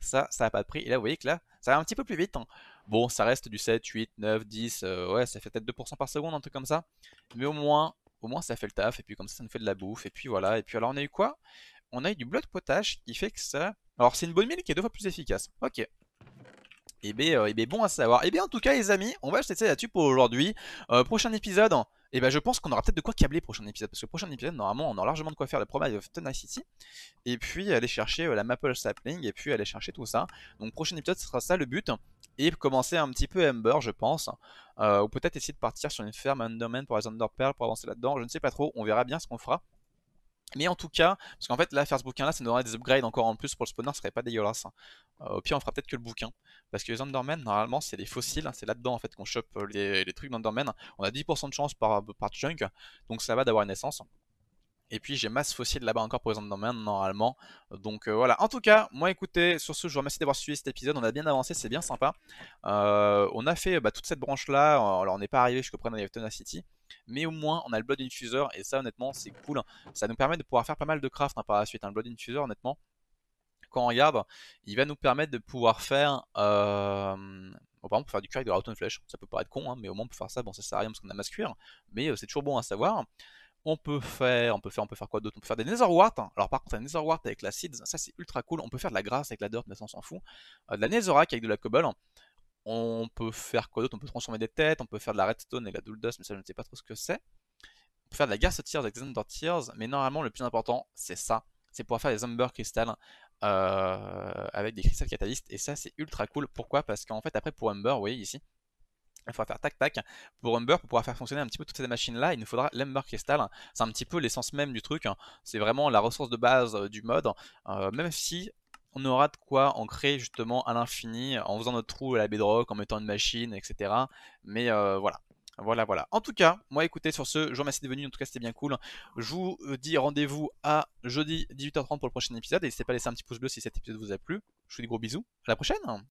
ça, ça n'a pas de prix. Et là, vous voyez que là, ça va un petit peu plus vite. Hein. Bon, ça reste du sept, huit, neuf, dix. Euh, ouais, ça fait peut-être deux pour cent par seconde, un truc comme ça. Mais au moins, au moins, ça fait le taf. Et puis comme ça, ça nous fait de la bouffe. Et puis voilà. Et puis alors, on a eu quoi? On a eu du blood potage qui fait que ça... Alors, c'est une bonne mine qui est deux fois plus efficace. Ok. Et eh bien, euh, eh bien, bon à savoir. Et eh bien, en tout cas, les amis, on va se laisser là-dessus pour aujourd'hui. Euh, prochain épisode... Et eh ben je pense qu'on aura peut-être de quoi câbler le prochain épisode, parce que le prochain épisode normalement on aura largement de quoi faire le Promise of Tenacity, et puis aller chercher euh, la Maple Sapling, et puis aller chercher tout ça. Donc prochain épisode ce sera ça le but, et commencer un petit peu Ember je pense, euh, ou peut-être essayer de partir sur une ferme Enderman pour les Enderpearls pour avancer là-dedans, je ne sais pas trop, on verra bien ce qu'on fera. Mais en tout cas, parce qu'en fait là faire ce bouquin là ça nous donnerait des upgrades encore en plus pour le spawner, ce serait pas dégueulasse. Euh, au pire on fera peut-être que le bouquin. Parce que les Endermen normalement c'est des fossiles, c'est là-dedans en fait qu'on chope les, les trucs d'Endermen. On a dix pour cent de chance par, par chunk, donc ça va d'avoir une essence. Et puis j'ai masse fossile là-bas encore pour les Endermen normalement. Donc euh, voilà, en tout cas, moi écoutez, sur ce je vous remercie d'avoir suivi cet épisode, on a bien avancé, c'est bien sympa. Euh, on a fait bah, toute cette branche là, alors on n'est pas arrivé jusqu'au Primordial of Tenacity. Mais au moins on a le Blood Infuser et ça honnêtement c'est cool. Ça nous permet de pouvoir faire pas mal de craft hein, par la suite. Hein. Le Blood Infuser honnêtement, quand on regarde, il va nous permettre de pouvoir faire euh... bon, par exemple pour faire du cuir avec de la automne flèche. Ça peut paraître con hein, mais au moins on peut faire ça. Bon ça sert à rien parce qu'on a masse cuir, mais euh, c'est toujours bon à savoir. On peut faire, on peut faire, on peut faire quoi d'autre? On peut faire des netherwart. Hein. Alors par contre, un netherwart avec l'acide, ça c'est ultra cool. On peut faire de la grasse avec la dirt, mais ça on s'en fout. Euh, de la netherrack avec de la cobble. Hein. On peut faire quoi d'autre? On peut transformer des têtes, on peut faire de la redstone et de la dull dust, mais ça je ne sais pas trop ce que c'est. On peut faire de la gas tears avec des ender tears, mais normalement le plus important c'est ça, c'est pouvoir faire des ember cristals euh, avec des cristals catalystes, et ça c'est ultra cool. Pourquoi? Parce qu'en fait après pour ember, vous voyez ici, il faudra faire tac tac. Pour Ember, pour pouvoir faire fonctionner un petit peu toutes ces machines là, il nous faudra l'Ember Crystal. C'est un petit peu l'essence même du truc. C'est vraiment la ressource de base du mode. Euh, même si on aura de quoi en créer justement à l'infini en faisant notre trou à la bedrock, en mettant une machine, et cetera. Mais euh, voilà. Voilà, voilà. En tout cas, moi écoutez, sur ce, je vous remercie d'être venu. En tout cas, c'était bien cool. Je vous dis rendez-vous à jeudi dix-huit heures trente pour le prochain épisode. Et n'hésitez pas à laisser un petit pouce bleu si cet épisode vous a plu. Je vous dis gros bisous. À la prochaine.